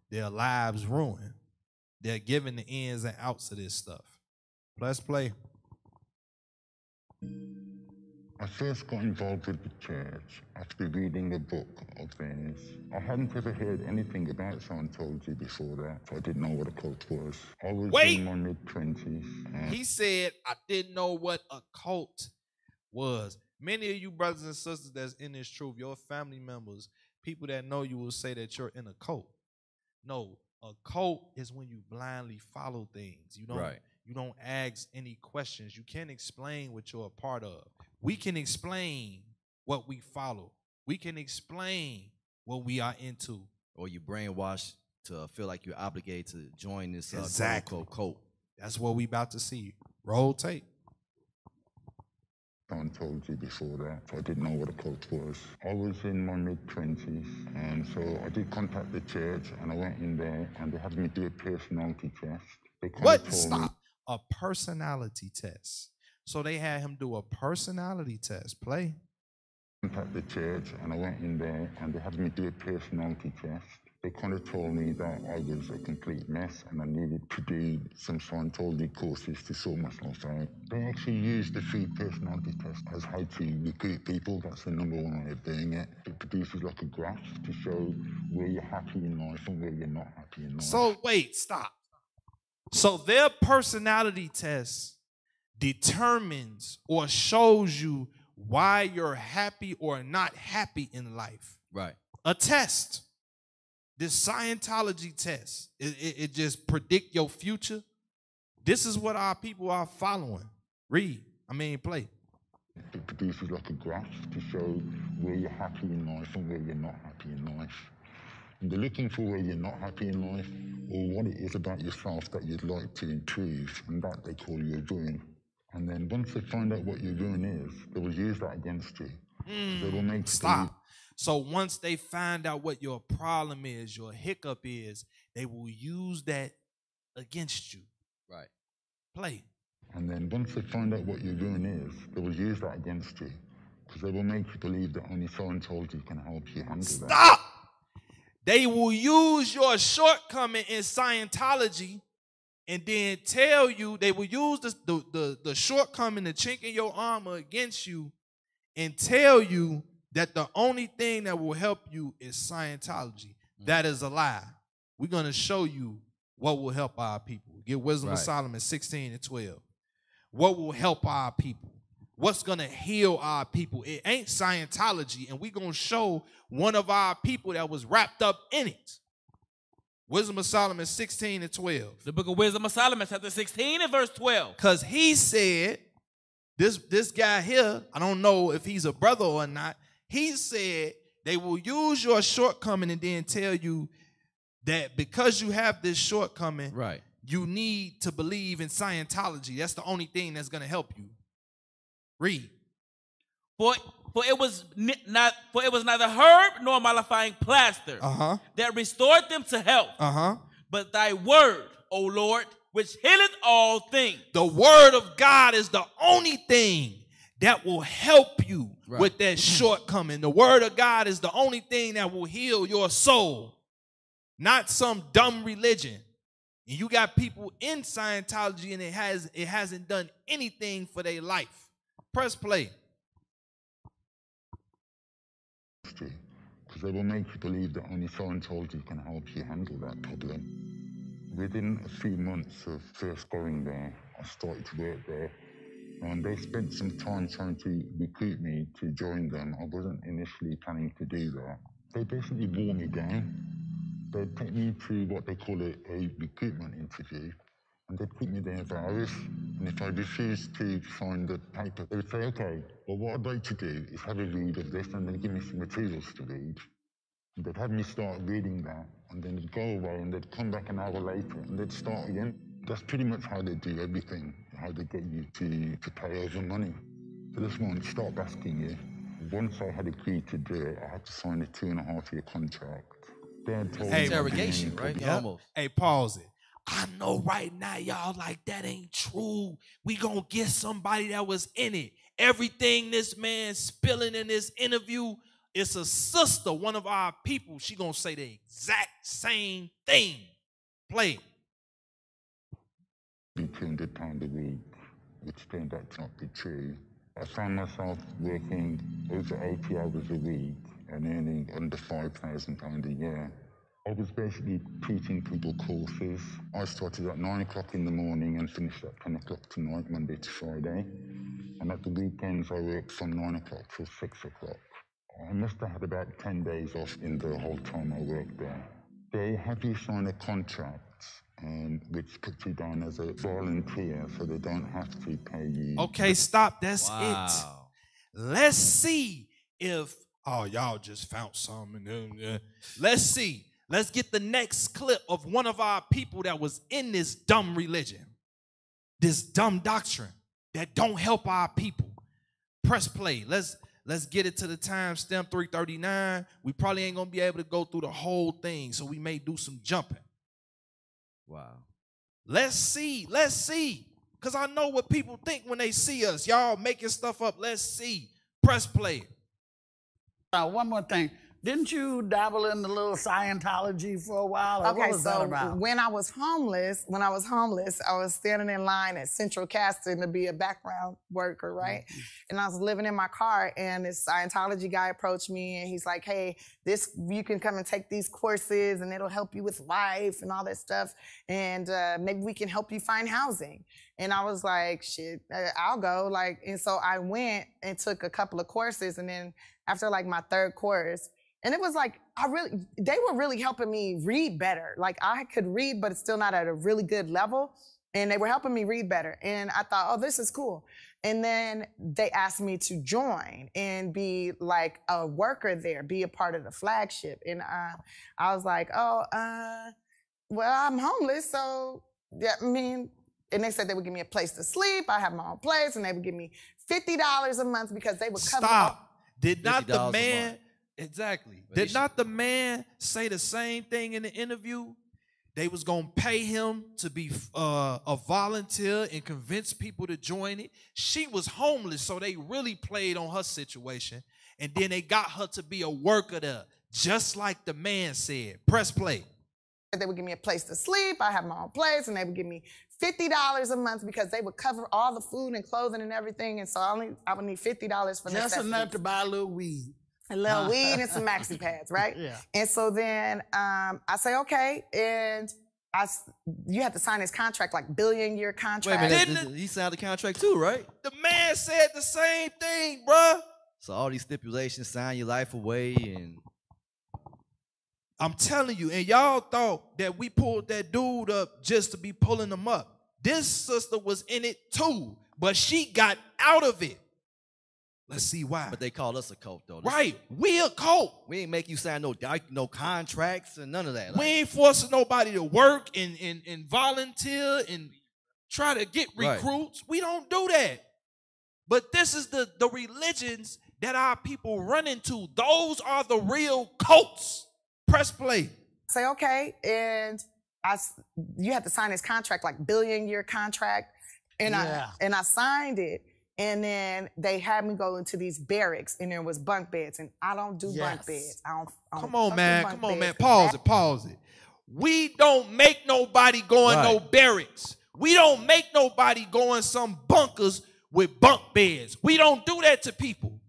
their lives ruined. They're giving the ins and outs of this stuff. Let's play. I first got involved with the church after reading a book of things. I hadn't ever heard anything about Scientology before that, so I didn't know what a cult was. I was in my mid-20s. He said, I didn't know what a cult was. Many of you brothers and sisters that's in this truth, your family members, people that know you will say that you're in a cult. No, a cult is when you blindly follow things. You don't, you don't ask any questions. You can't explain what you're a part of. We can explain what we follow. We can explain what we are into. Or you're brainwashed to feel like you're obligated to join this cult. That's what we about to see. Roll tape. Scientology before that, so I didn't know what a cult was. I was in my mid-20s, and so I did contact the church, and I went in there, and they had me do a personality test. They A personality test. So they had him do a personality test. Play. Contact the church, and I went in there, and they had me do a personality test. They kind of told me that I was a complete mess and I needed to do some Scientology courses to sort myself out. They actually used the free personality test as how to recruit people. That's the number one way of doing it. It produces like a graph to show where you're happy in life and where you're not happy in life. So wait, stop. So their personality test determines or shows you why you're happy or not happy in life. Right. A test. This Scientology test, it just predict your future. This is what our people are following. Play. It produces like a graph to show where you're happy in life and where you're not happy in life. And they're looking for where you're not happy in life or what it is about yourself that you'd like to improve, and that they call your ruin. And then once they find out what your ruin is, they will use that against you. They will make So once they find out what your problem is, your hiccup is, they will use that against you. Right. Play. And then once they find out what your ruin is, they will use that against you. Because they will make you believe that only Scientology can help you handle that. Stop! They will use your shortcoming in Scientology and then tell you, they will use the shortcoming, the chink in your armor against you and tell you that the only thing that will help you is Scientology. That is a lie. We're going to show you what will help our people. Get Wisdom of Solomon 16 and 12. What will help our people? What's going to heal our people? It ain't Scientology, and we're going to show one of our people that was wrapped up in it. Wisdom of Solomon 16 and 12. The book of Wisdom of Solomon, chapter 16 and verse 12. Because he said, this guy here, I don't know if he's a brother or not, he said they will use your shortcoming and then tell you that because you have this shortcoming, you need to believe in Scientology. That's the only thing that's going to help you. Read. For it was neither herb nor mollifying plaster that restored them to health, but thy word, O Lord, which healeth all things. The word of God is the only thing that will help you with that shortcoming. The word of God is the only thing that will heal your soul, not some dumb religion. And you got people in Scientology and it hasn't done anything for their life. Press play. Because they will make you believe that only Scientology can help you handle that problem. Within a few months of first going there, I started to work there. And they spent some time trying to recruit me to join them. I wasn't initially planning to do that. They basically wore me down. They'd take me to what they call a recruitment interview, and they'd put me there for hours. And if I refused to sign the paper, they would say, okay, well, what I'd like to do is have a read of this, and then give me some materials to read. And they'd have me start reading that, and then they'd go away, and they'd come back an hour later, and they'd start again. That's pretty much how they do everything, how they get you to pay over money. So this one, start asking you. Once I had agreed to do it, I had to sign a 2.5-year contract. Interrogation, right? Yeah. Almost. Hey, pause it. I know right now, y'all, like, that ain't true. We gonna get somebody that was in it. Everything this man spilling in this interview It's a sister, one of our people. She gonna say the exact same thing. Play it. Became the time to read, which turned out not to be true. I found myself working over 80 hours a week and earning under £5,000 a year. I was basically teaching people courses. I started at 9 o'clock in the morning and finished at 10 o'clock tonight, Monday to Friday. And at the weekends, I worked from 9 o'clock till 6 o'clock. I must have had about 10 days off in the whole time I worked there. They have you sign a contract, which puts you down as a volunteer, so they don't have to pay you. Okay, stop. That's wow. It. Let's see if, oh, y'all just found something. Let's see. Let's get the next clip of one of our people that was in this dumb religion, this dumb doctrine that don't help our people. Press play. Let's get it to the timestamp 3:39. We probably ain't gonna be able to go through the whole thing, so we may do some jumping. Wow. Let's see, cause I know what people think when they see us. Y'all making stuff up. Let's see. Press play. One more thing. Didn't you dabble in the little Scientology for a while? Or okay, what was so that about? When I was homeless, I was standing in line at Central Casting to be a background worker, right? Mm-hmm. And I was living in my car, and this Scientology guy approached me, and he's like, "Hey, you can come and take these courses, and it'll help you with life and all that stuff, and maybe we can help you find housing." And I was like, "Shit, I'll go!" Like, and so I went and took a couple of courses, and then after like my third course. And it was like, they were really helping me read better. Like I could read, but it's still not at a really good level. And they were helping me read better. And I thought, oh, this is cool. And then they asked me to join and be like a worker there, be a part of the flagship. And I was like, well, I'm homeless. So, yeah, I mean, and they said they would give me a place to sleep. I have my own place. And they would give me $50 a month because they would cover. Stop. Did not the man... Exactly. Did not the man say the same thing in the interview? They was going to pay him to be a volunteer and convince people to join it. She was homeless, so they really played on her situation. And then they got her to be a worker there, just like the man said. Press play. They would give me a place to sleep. I have my own place, and they would give me $50 a month because they would cover all the food and clothing and everything. And so I would need $50 for necessities. That's enough to buy a little weed. A little weed and some maxi pads, right? Yeah. And so then I say, okay, and you have to sign this contract, like billion-year contract. Wait a minute, he signed the contract too, right? The man said the same thing, bruh. So all these stipulations, sign your life away, and I'm telling you, and y'all thought that we pulled that dude up just to be pulling him up. This sister was in it too, but she got out of it. Let's see why. But they call us a cult, though. Right. We a cult. We ain't make you sign no contracts and none of that. Like, we ain't forcing nobody to work and volunteer and try to get recruits. Right. We don't do that. But this is the religions that our people run into. Those are the real cults. Press play. Say, okay, and you have to sign this contract, like billion-year contract. And, yeah. I signed it. And then they had me go into these barracks, and there was bunk beds, and I don't do bunk beds. I don't come on, man. Come on, man. Pause it. We don't make nobody go in no barracks. We don't make nobody go in some bunkers with bunk beds. We don't do that to people.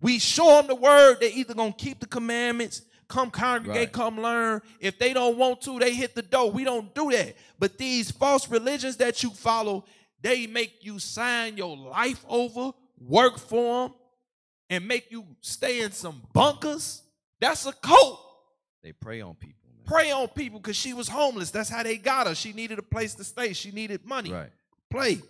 We show them the word. They're either going to keep the commandments, come congregate, come learn. If they don't want to, they hit the door. We don't do that. But these false religions that you follow, they make you sign your life over, work for them, and make you stay in some bunkers. That's a cult. They prey on people. Man. Prey on people because she was homeless. That's how they got her. She needed a place to stay. She needed money. Right. Play.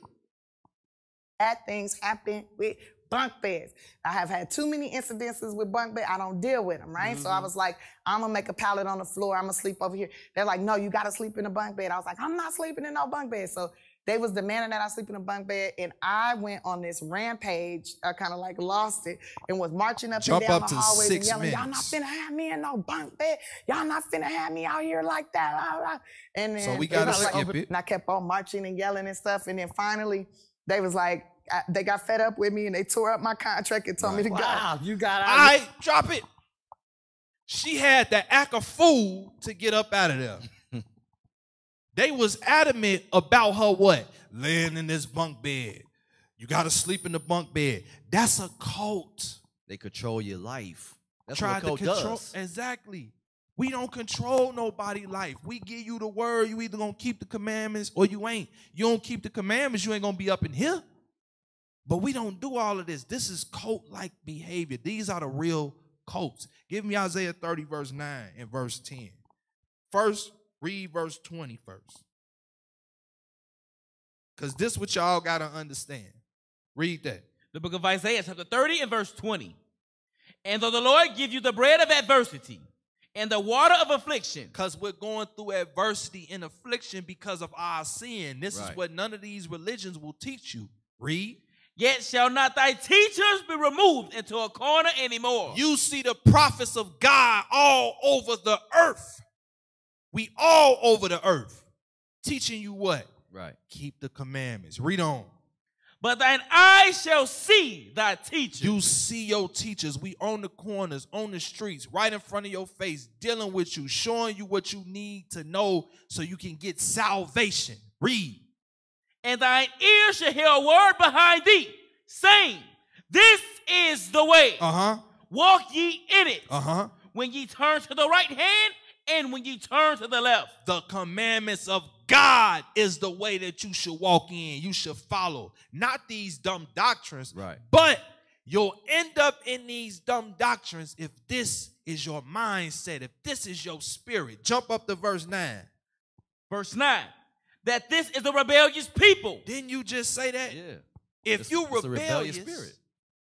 Bad things happen with bunk beds. I have had too many incidences with bunk beds. I don't deal with them, right? Mm-hmm. So I was like, I'm going to make a pallet on the floor. I'm going to sleep over here. They're like, no, you got to sleep in a bunk bed. I was like, I'm not sleeping in no bunk bed. So they was demanding that I sleep in a bunk bed, and I went on this rampage. I kind of like lost it and was marching up and down the hallways and yelling, y'all not finna have me in no bunk bed. Y'all not finna have me out here like that. Blah, blah. And then so we gotta skip it. And I kept on marching and yelling and stuff. And then finally, they was like, they got fed up with me, and they tore up my contract and told me to go. Wow, you got out. All right, drop it. she had to act a fool to get up out of there. They was adamant about her what? Laying in this bunk bed. You got to sleep in the bunk bed. That's a cult. They control your life. That's what a cult does. Exactly. We don't control nobody's life. We give you the word. You either going to keep the commandments or you ain't. You don't keep the commandments, you ain't going to be up in here. But we don't do all of this. This is cult-like behavior. These are the real cults. Give me Isaiah 30, verse 9 and verse 10. First, read verse 20 first. Because this is what y'all got to understand. Read that. The book of Isaiah, chapter 30 and verse 20. And though the Lord give you the bread of adversity and the water of affliction. Because we're going through adversity and affliction because of our sin. This is what none of these religions will teach you. Read. Yet shall not thy teachers be removed into a corner anymore. You see the prophets of God all over the earth. We all over the earth. Teaching you what? Right. Keep the commandments. Read on. But thine eyes shall see thy teachers. You see your teachers. We on the corners, on the streets, right in front of your face, dealing with you, showing you what you need to know so you can get salvation. Read. And thine ear shall hear a word behind thee, saying, this is the way. Walk ye in it. When ye turn to the right hand and when ye turn to the left. The commandments of God is the way that you should walk in. You should follow. Not these dumb doctrines. Right. But you'll end up in these dumb doctrines if this is your mindset, if this is your spirit. Jump up to verse 9. Verse 9. That this is a rebellious people. Didn't you just say that? Yeah. If you're rebellious spirit.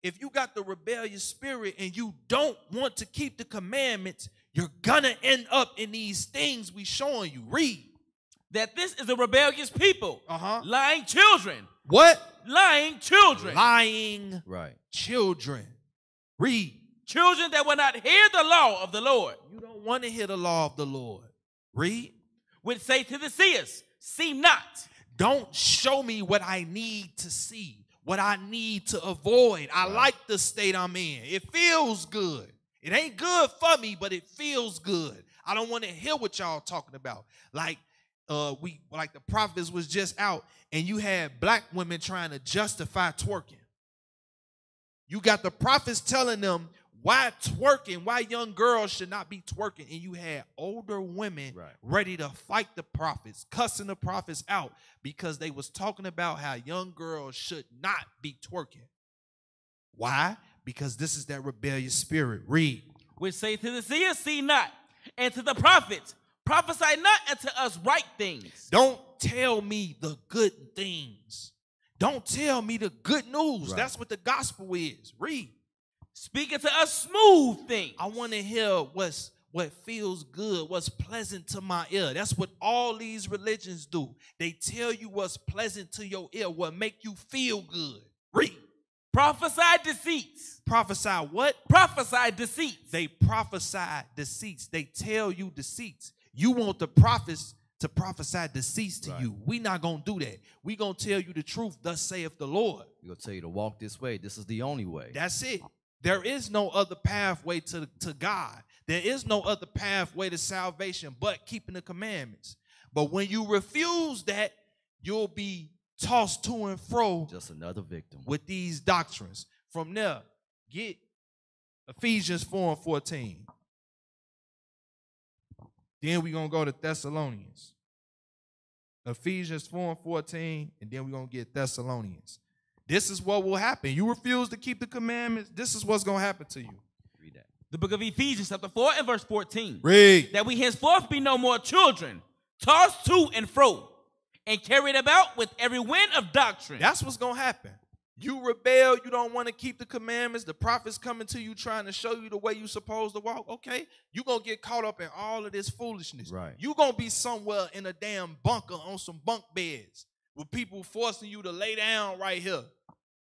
If you got the rebellious spirit and you don't want to keep the commandments, you're gonna end up in these things we showing you. Read. That this is a rebellious people. Lying children. What? Lying children. Lying children. Read. Children that will not hear the law of the Lord. You don't want to hear the law of the Lord. Read. Which say to the seers, see not. Don't show me what I need to see, what I need to avoid. I like the state I'm in. It feels good. It ain't good for me, but it feels good. I don't want to hear what y'all talking about. Like like the prophets was just out, and you had black women trying to justify twerking. You got the prophets telling them why twerking, why young girls should not be twerking. And you had older women ready to fight the prophets, cussing the prophets out because they was talking about how young girls should not be twerking. Why? Because this is that rebellious spirit. Read. Which say to the seers, see not, and to the prophets, prophesy not unto us right things. Don't tell me the good things. Don't tell me the good news. That's what the gospel is. Read. Speaking to us smooth things. I want to hear what feels good, what's pleasant to my ear. That's what all these religions do. They tell you what's pleasant to your ear, what make you feel good. Read. Prophesy deceits. Prophesy what? Prophesy deceits. They prophesy deceits. They tell you deceits. You want the prophets to prophesy deceits to you. We not going to do that. We going to tell you the truth, thus saith the Lord. We're going to tell you to walk this way. This is the only way. That's it. There is no other pathway to God. There is no other pathway to salvation but keeping the commandments. But when you refuse that, you'll be tossed to and fro. Just another victim. With these doctrines. From there, get Ephesians 4 and 14. Then we're going to go to Thessalonians. Ephesians 4 and 14, and then we're going to get Thessalonians. This is what will happen. You refuse to keep the commandments. This is what's going to happen to you. Read that. The book of Ephesians, chapter 4 and verse 14. Read. That we henceforth be no more children, tossed to and fro, and carried about with every wind of doctrine. That's what's going to happen. You rebel. You don't want to keep the commandments. The prophets coming to you trying to show you the way you're supposed to walk. Okay, you're going to get caught up in all of this foolishness. Right. You're going to be somewhere in a damn bunker on some bunk beds with people forcing you to lay down right here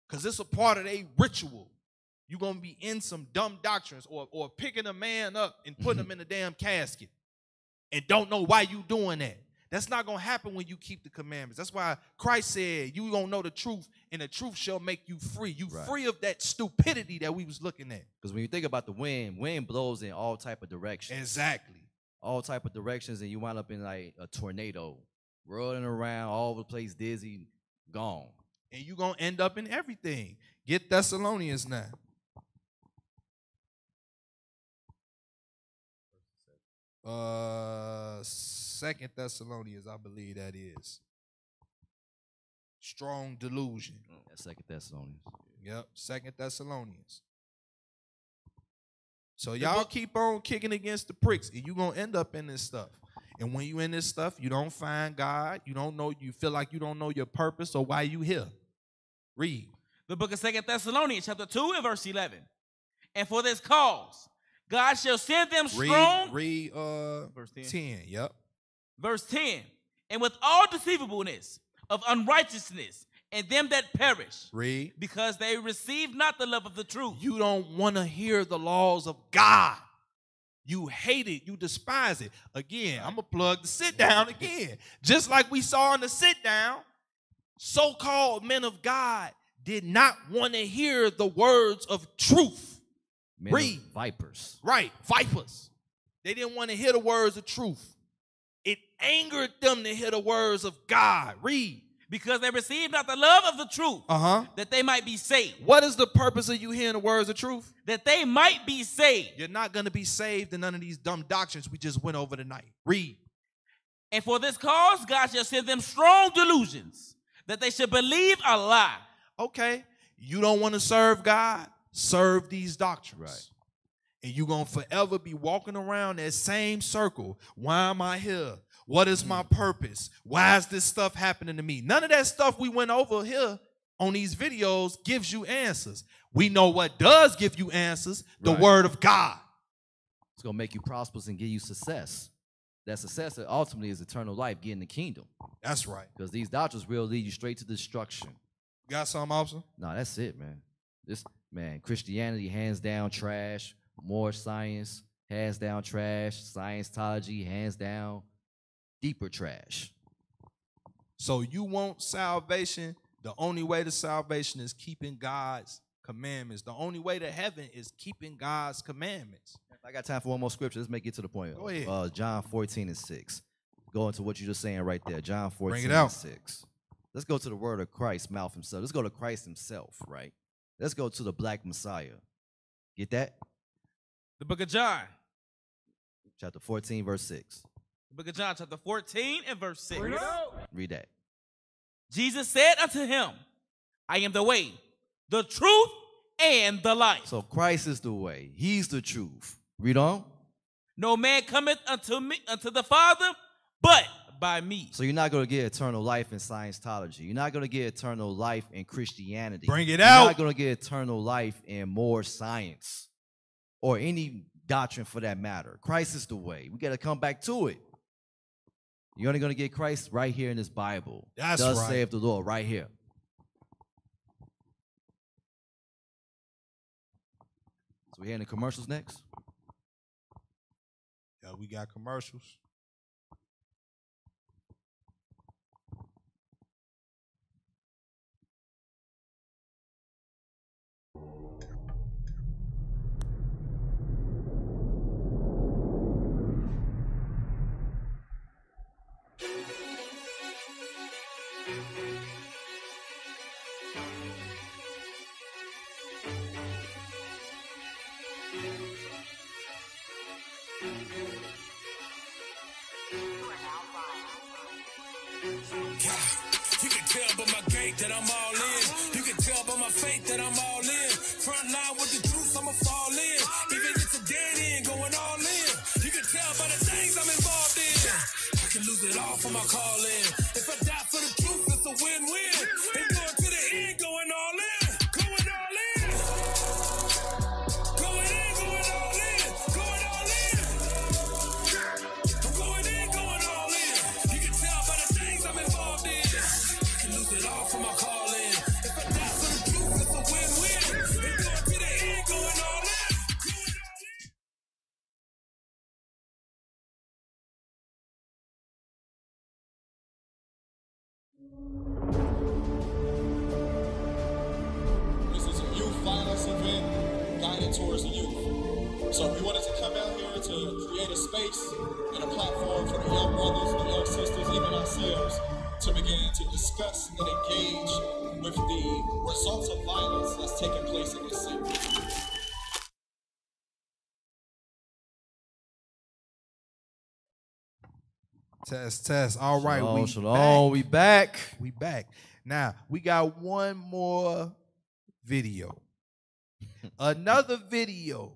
because it's a part of their ritual. You're going to be in some dumb doctrines or picking a man up and putting him in a damn casket and don't know why you doing that. That's not going to happen when you keep the commandments. That's why Christ said, you don't know the truth, and the truth shall make you free. You right. free of that stupidity that we was looking at. Because when you think about the wind blows in all type of directions. Exactly. All type of directions, and you wind up in like a tornado, rolling around, all over the place, dizzy, gone. And you're going to end up in everything. Get Thessalonians now. Second Thessalonians, I believe that is. Strong delusion. That's Second Thessalonians. Yep, Second Thessalonians. So y'all keep on kicking against the pricks, and you're going to end up in this stuff. And when you in this stuff, you don't find God. You don't know. You feel like you don't know your purpose or why you here. Read. The book of 2 Thessalonians, chapter 2 and verse 11. And for this cause, God shall send them strong. Read verse 10. Yep. Verse 10. And with all deceivableness of unrighteousness and them that perish. Read. Because they receive not the love of the truth. You don't want to hear the laws of God. You hate it. You despise it. Again, I'm going to plug the sit down again. Just like we saw in the sit down, so-called men of God did not want to hear the words of truth. Men Read. Of vipers. Right. Vipers. They didn't want to hear the words of truth. It angered them to hear the words of God. Read. Because they received not the love of the truth, that they might be saved. What is the purpose of you hearing the words of truth? That they might be saved. You're not going to be saved in none of these dumb doctrines we just went over tonight. Read. And for this cause, God shall send them strong delusions, that they should believe a lie. Okay. You don't want to serve God? Serve these doctrines. Right. And you're going to forever be walking around that same circle. Why am I here? What is my purpose? Why is this stuff happening to me? None of that stuff we went over here on these videos gives you answers. We know what does give you answers, the right. word of God. It's going to make you prosperous and give you success. That success ultimately is eternal life, getting the kingdom. That's right. Because these doctrines will lead you straight to destruction. You got something, Officer? No, that's it, man. This, man, Christianity, hands down, trash. More science, hands down, trash. Scientology, hands down. Deeper trash. So you want salvation? The only way to salvation is keeping God's commandments. The only way to heaven is keeping God's commandments. I got time for one more scripture. Let's make it to the point. Go ahead. John 14 and 6. Go into what you're just saying right there. John 14 Bring it out. And 6. Let's go to the word of Christ, mouth himself. Let's go to Christ himself, right? Let's go to the black Messiah. Get that? The book of John. Chapter 14, verse 6. Book of John, chapter 14 and verse 6. Read that. Jesus said unto him, I am the way, the truth, and the life. So Christ is the way. He's the truth. Read on. No man cometh unto me, unto the Father, but by me. So you're not going to get eternal life in Scientology. You're not going to get eternal life in Christianity. Bring it out. You're not going to get eternal life in more science or any doctrine for that matter. Christ is the way. We got to come back to it. You're only going to get Christ right here in this Bible. That's right. Thus saith the Lord, right here. So we're hearing the commercials next? Yeah, we got commercials. That I'm all in. You can tell by my faith that I'm all in. Front line with the truth, I'ma fall in. Even if it's a dead end, going all in. You can tell by the things I'm involved in. I can lose it all for my call in. If I die for the truth, it's a win-win. And going to the end, going all in. Going all in. Going in, going all in. Going all in. I'm going in, going all in. You can tell by the things I'm involved in. I can lose it all for my call in. If I die for the truth, it's a win-win. And going to the end, going all in. This is a youth violence event guided towards the youth. So if you wanted to come out here to create a space and a platform for the young brothers and the young sisters, even ourselves, to begin to discuss and engage with the results of violence that's taking place in this city. Test. All right, we back. We back. Now, we got one more video. Another video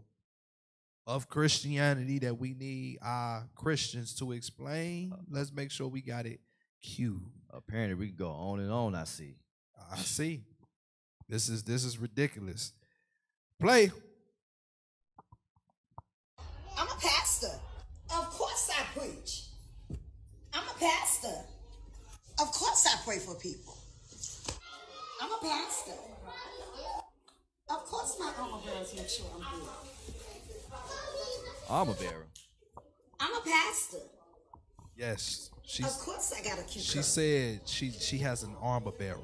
of Christianity that we need our Christians to explain. Let's make sure we got it cued. Apparently, we can go on and on, I see. I see. This is ridiculous. Play. I'm a pastor. Of course I preach. I'm a pastor. Of course I pray for people. I'm a pastor. Of course my armor bearers make sure I'm good. Armor bearer. I'm a pastor. Yes. Of course I gotta keep her. Said she has an armor bearer.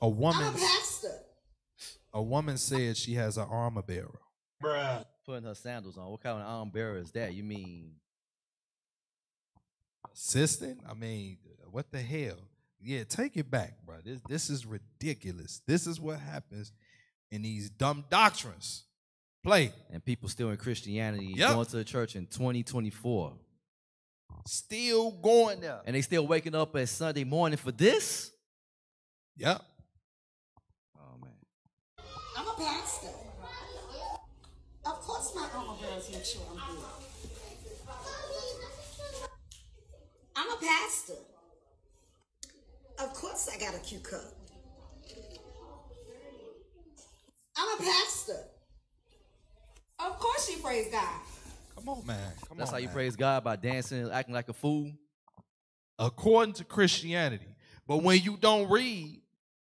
A woman. I'm a pastor. A woman said she has an armor bearer. Bruh. Putting her sandals on. What kind of armor bearer is that? You mean assistant? I mean, what the hell? Yeah, take it back, bro. This is ridiculous. This is what happens in these dumb doctrines. Play. And people still in Christianity going to the church in 2024. Still going there. And they still waking up at Sunday morning for this? Yep. Oh, man. I'm a pastor. Of course my armor bearers make sure I'm good. I'm a pastor. Of course I got a cute cup. I'm a pastor. Of course you praise God. Come on, man. That's how you praise God, by dancing and acting like a fool? According to Christianity. But when you don't read,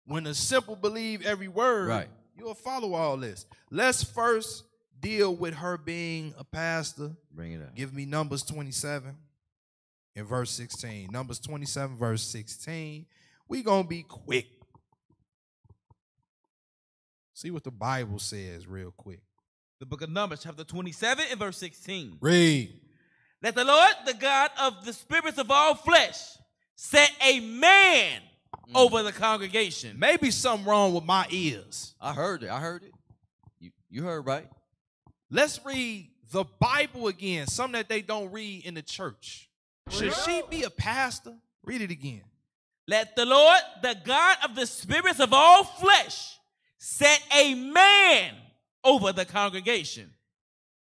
when the simple believe every word, you'll follow all this. Let's first deal with her being a pastor. Bring it up. Give me Numbers 27. In verse 16, Numbers 27, verse 16, we're going to be quick. See what the Bible says real quick. The book of Numbers, chapter 27, and verse 16. Read. Let the Lord, the God of the spirits of all flesh, set a man over the congregation. Maybe something wrong with my ears. I heard it. I heard it. You heard right. Let's read the Bible again, something that they don't read in the church. Should she be a pastor? Read it again. Let the Lord, the God of the spirits of all flesh, set a man over the congregation.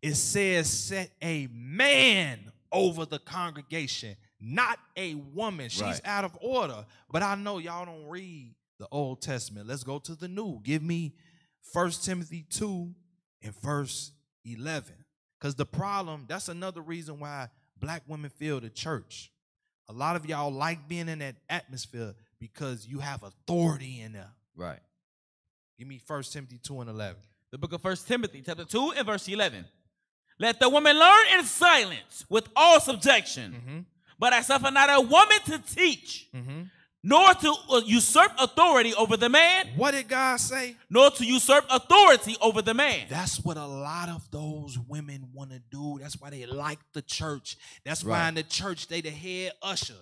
It says set a man over the congregation, not a woman. She's out of order. But I know y'all don't read the Old Testament. Let's go to the New. Give me 1 Timothy 2 and verse 11. Because the problem, that's another reason why Black women feel the church. A lot of y'all like being in that atmosphere because you have authority in there. Right. Give me 1 Timothy 2 and 11. The book of 1 Timothy, chapter 2 and verse 11. Let the woman learn in silence with all subjection, but I suffer not a woman to teach, nor to usurp authority over the man. What did God say? Nor to usurp authority over the man. That's what a lot of those women want to do. That's why they like the church. That's why in the church they the head usher,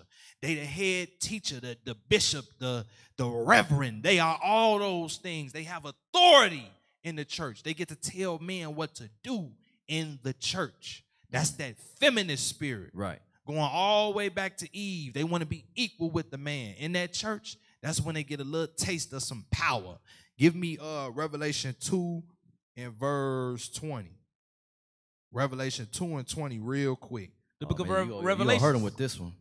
they the head teacher, the bishop, the reverend. They are all those things. They have authority in the church. They get to tell men what to do in the church. That's that feminist spirit. Right. Going all the way back to Eve. They want to be equal with the man. In that church, that's when they get a little taste of some power. Give me Revelation 2 and verse 20. Revelation 2 and 20 real quick. The book of Revelation. You heard him with this one.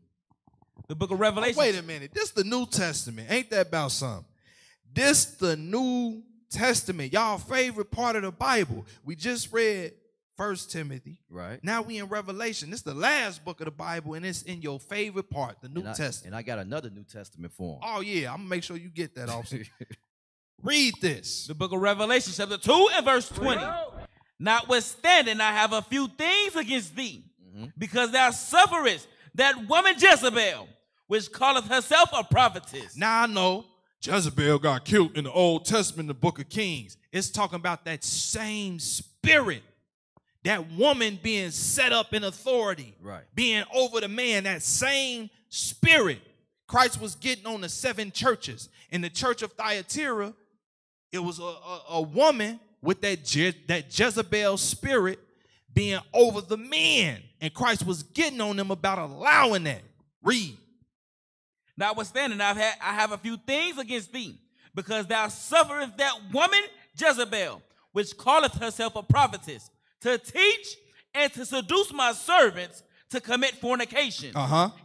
The book of Revelation. Wait a minute. This the New Testament. Ain't that about something? This the New Testament. Y'all favorite part of the Bible. We just read 1 Timothy. Right. Now we in Revelation. This is the last book of the Bible, and it's in your favorite part, the New Testament. And I got another New Testament for him. Oh, yeah. I'm going to make sure you get that, officer. Read this. The book of Revelation, chapter 2 and verse 20. Notwithstanding, I have a few things against thee, because thou sufferest that woman Jezebel, which calleth herself a prophetess. Now I know Jezebel got killed in the Old Testament, the book of Kings. It's talking about that same spirit, that woman being set up in authority, right, being over the man, that same spirit. Christ was getting on the seven churches. In the church of Thyatira, it was a woman with that Jezebel spirit being over the men. And Christ was getting on them about allowing that. Read. Notwithstanding, I have a few things against thee, because thou sufferest that woman Jezebel, which calleth herself a prophetess, to teach and to seduce my servants to commit fornication,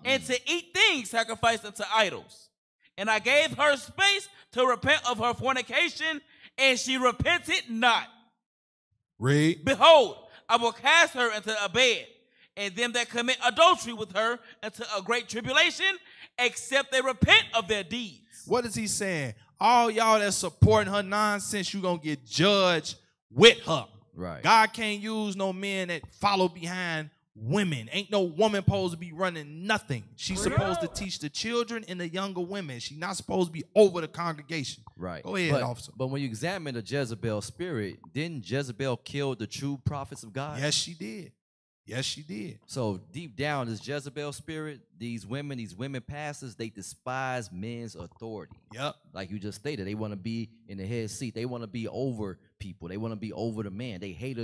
and to eat things sacrificed unto idols. And I gave her space to repent of her fornication, and she repented not. Read. Behold, I will cast her into a bed, and them that commit adultery with her into a great tribulation, except they repent of their deeds. What is he saying? All y'all that's supporting her nonsense, you're going to get judged with her. Right. God can't use no men that follow behind women. Ain't no woman supposed to be running nothing. She's supposed to teach the children and the younger women. She's not supposed to be over the congregation. Right. Go ahead, officer. But when you examine the Jezebel spirit, didn't Jezebel kill the true prophets of God? Yes, she did. Yes, she did. So deep down, this Jezebel spirit, these women pastors, they despise men's authority. Yep. Like you just stated, they want to be in the head seat. They want to be over people. They want to be over the man. They hate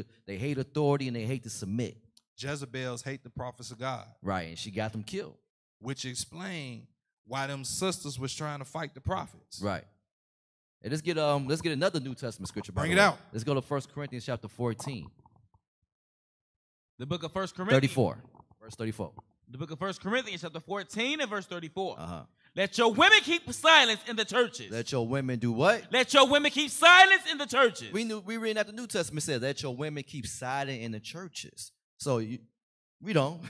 authority, and they hate to submit. Jezebels hate the prophets of God. Right, and she got them killed. Which explained why them sisters was trying to fight the prophets. Right. And let's get another New Testament scripture. Bring it out. Let's go to 1 Corinthians chapter 14. The book of 1 Corinthians. 34. Verse 34. The book of 1 Corinthians chapter 14 and verse 34. Let your women keep silence in the churches. Let your women do what? Let your women keep silence in the churches. We read that the New Testament said, let your women keep silent in the churches. So we don't.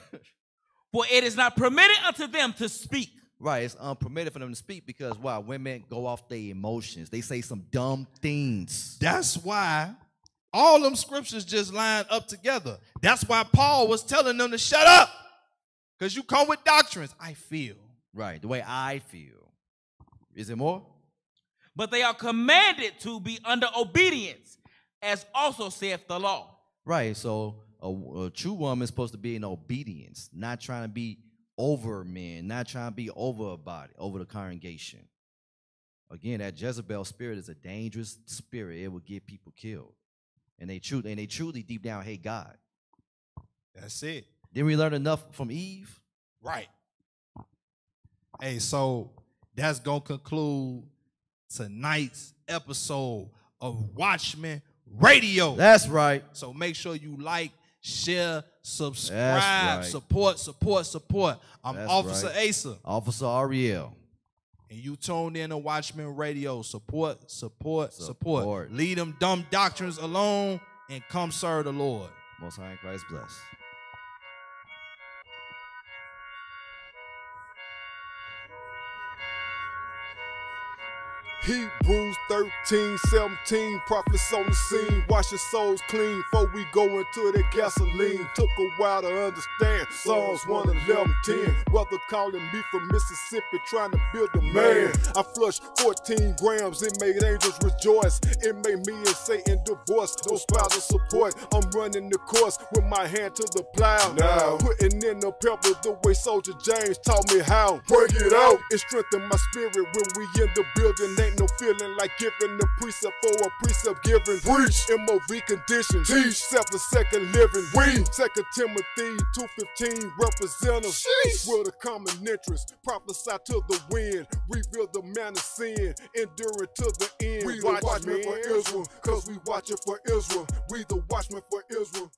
For it is not permitted unto them to speak. Right, it's unpermitted for them to speak because why? Women go off their emotions. They say some dumb things. That's why all them scriptures just line up together. That's why Paul was telling them to shut up. Because you come with doctrines. I feel. Right, the way I feel. Is it more? But they are commanded to be under obedience, as also saith the law. Right, so a true woman is supposed to be in obedience, not trying to be over men, not trying to be over a body, over the congregation. Again, that Jezebel spirit is a dangerous spirit. It will get people killed. And they truly deep down hate God. That's it. Didn't we learn enough from Eve? Right. Hey, so that's going to conclude tonight's episode of Watchmen Radio. That's right. So make sure you like, share, subscribe, support. I'm Officer Asa. Officer Ariel. And you tuned in to Watchmen Radio. Support. Leave them dumb doctrines alone and come serve the Lord. Most High in Christ bless. Hebrews 13:17, prophets on the scene, wash your souls clean before we go into the gasoline. Took a while to understand, Psalms 111:10, brother calling me from Mississippi trying to build a man. I flushed 14 grams, it made angels rejoice, it made me and Satan divorce, no spousal support. I'm running the course with my hand to the plow, now putting in the pebble the way Soldier James taught me how. Break it out, it strengthened my spirit when we in the building. Ain't no feeling like giving a precept for a precept giving. Preach. MOV condition. Teach. 7 second living. We. 2 Timothy 2:15 representatives. With a common interest. Prophesy to the wind. Reveal the man of sin. Endure it to the end. We the watchmen for Israel. Cause we watch it for Israel. We the watchmen for Israel.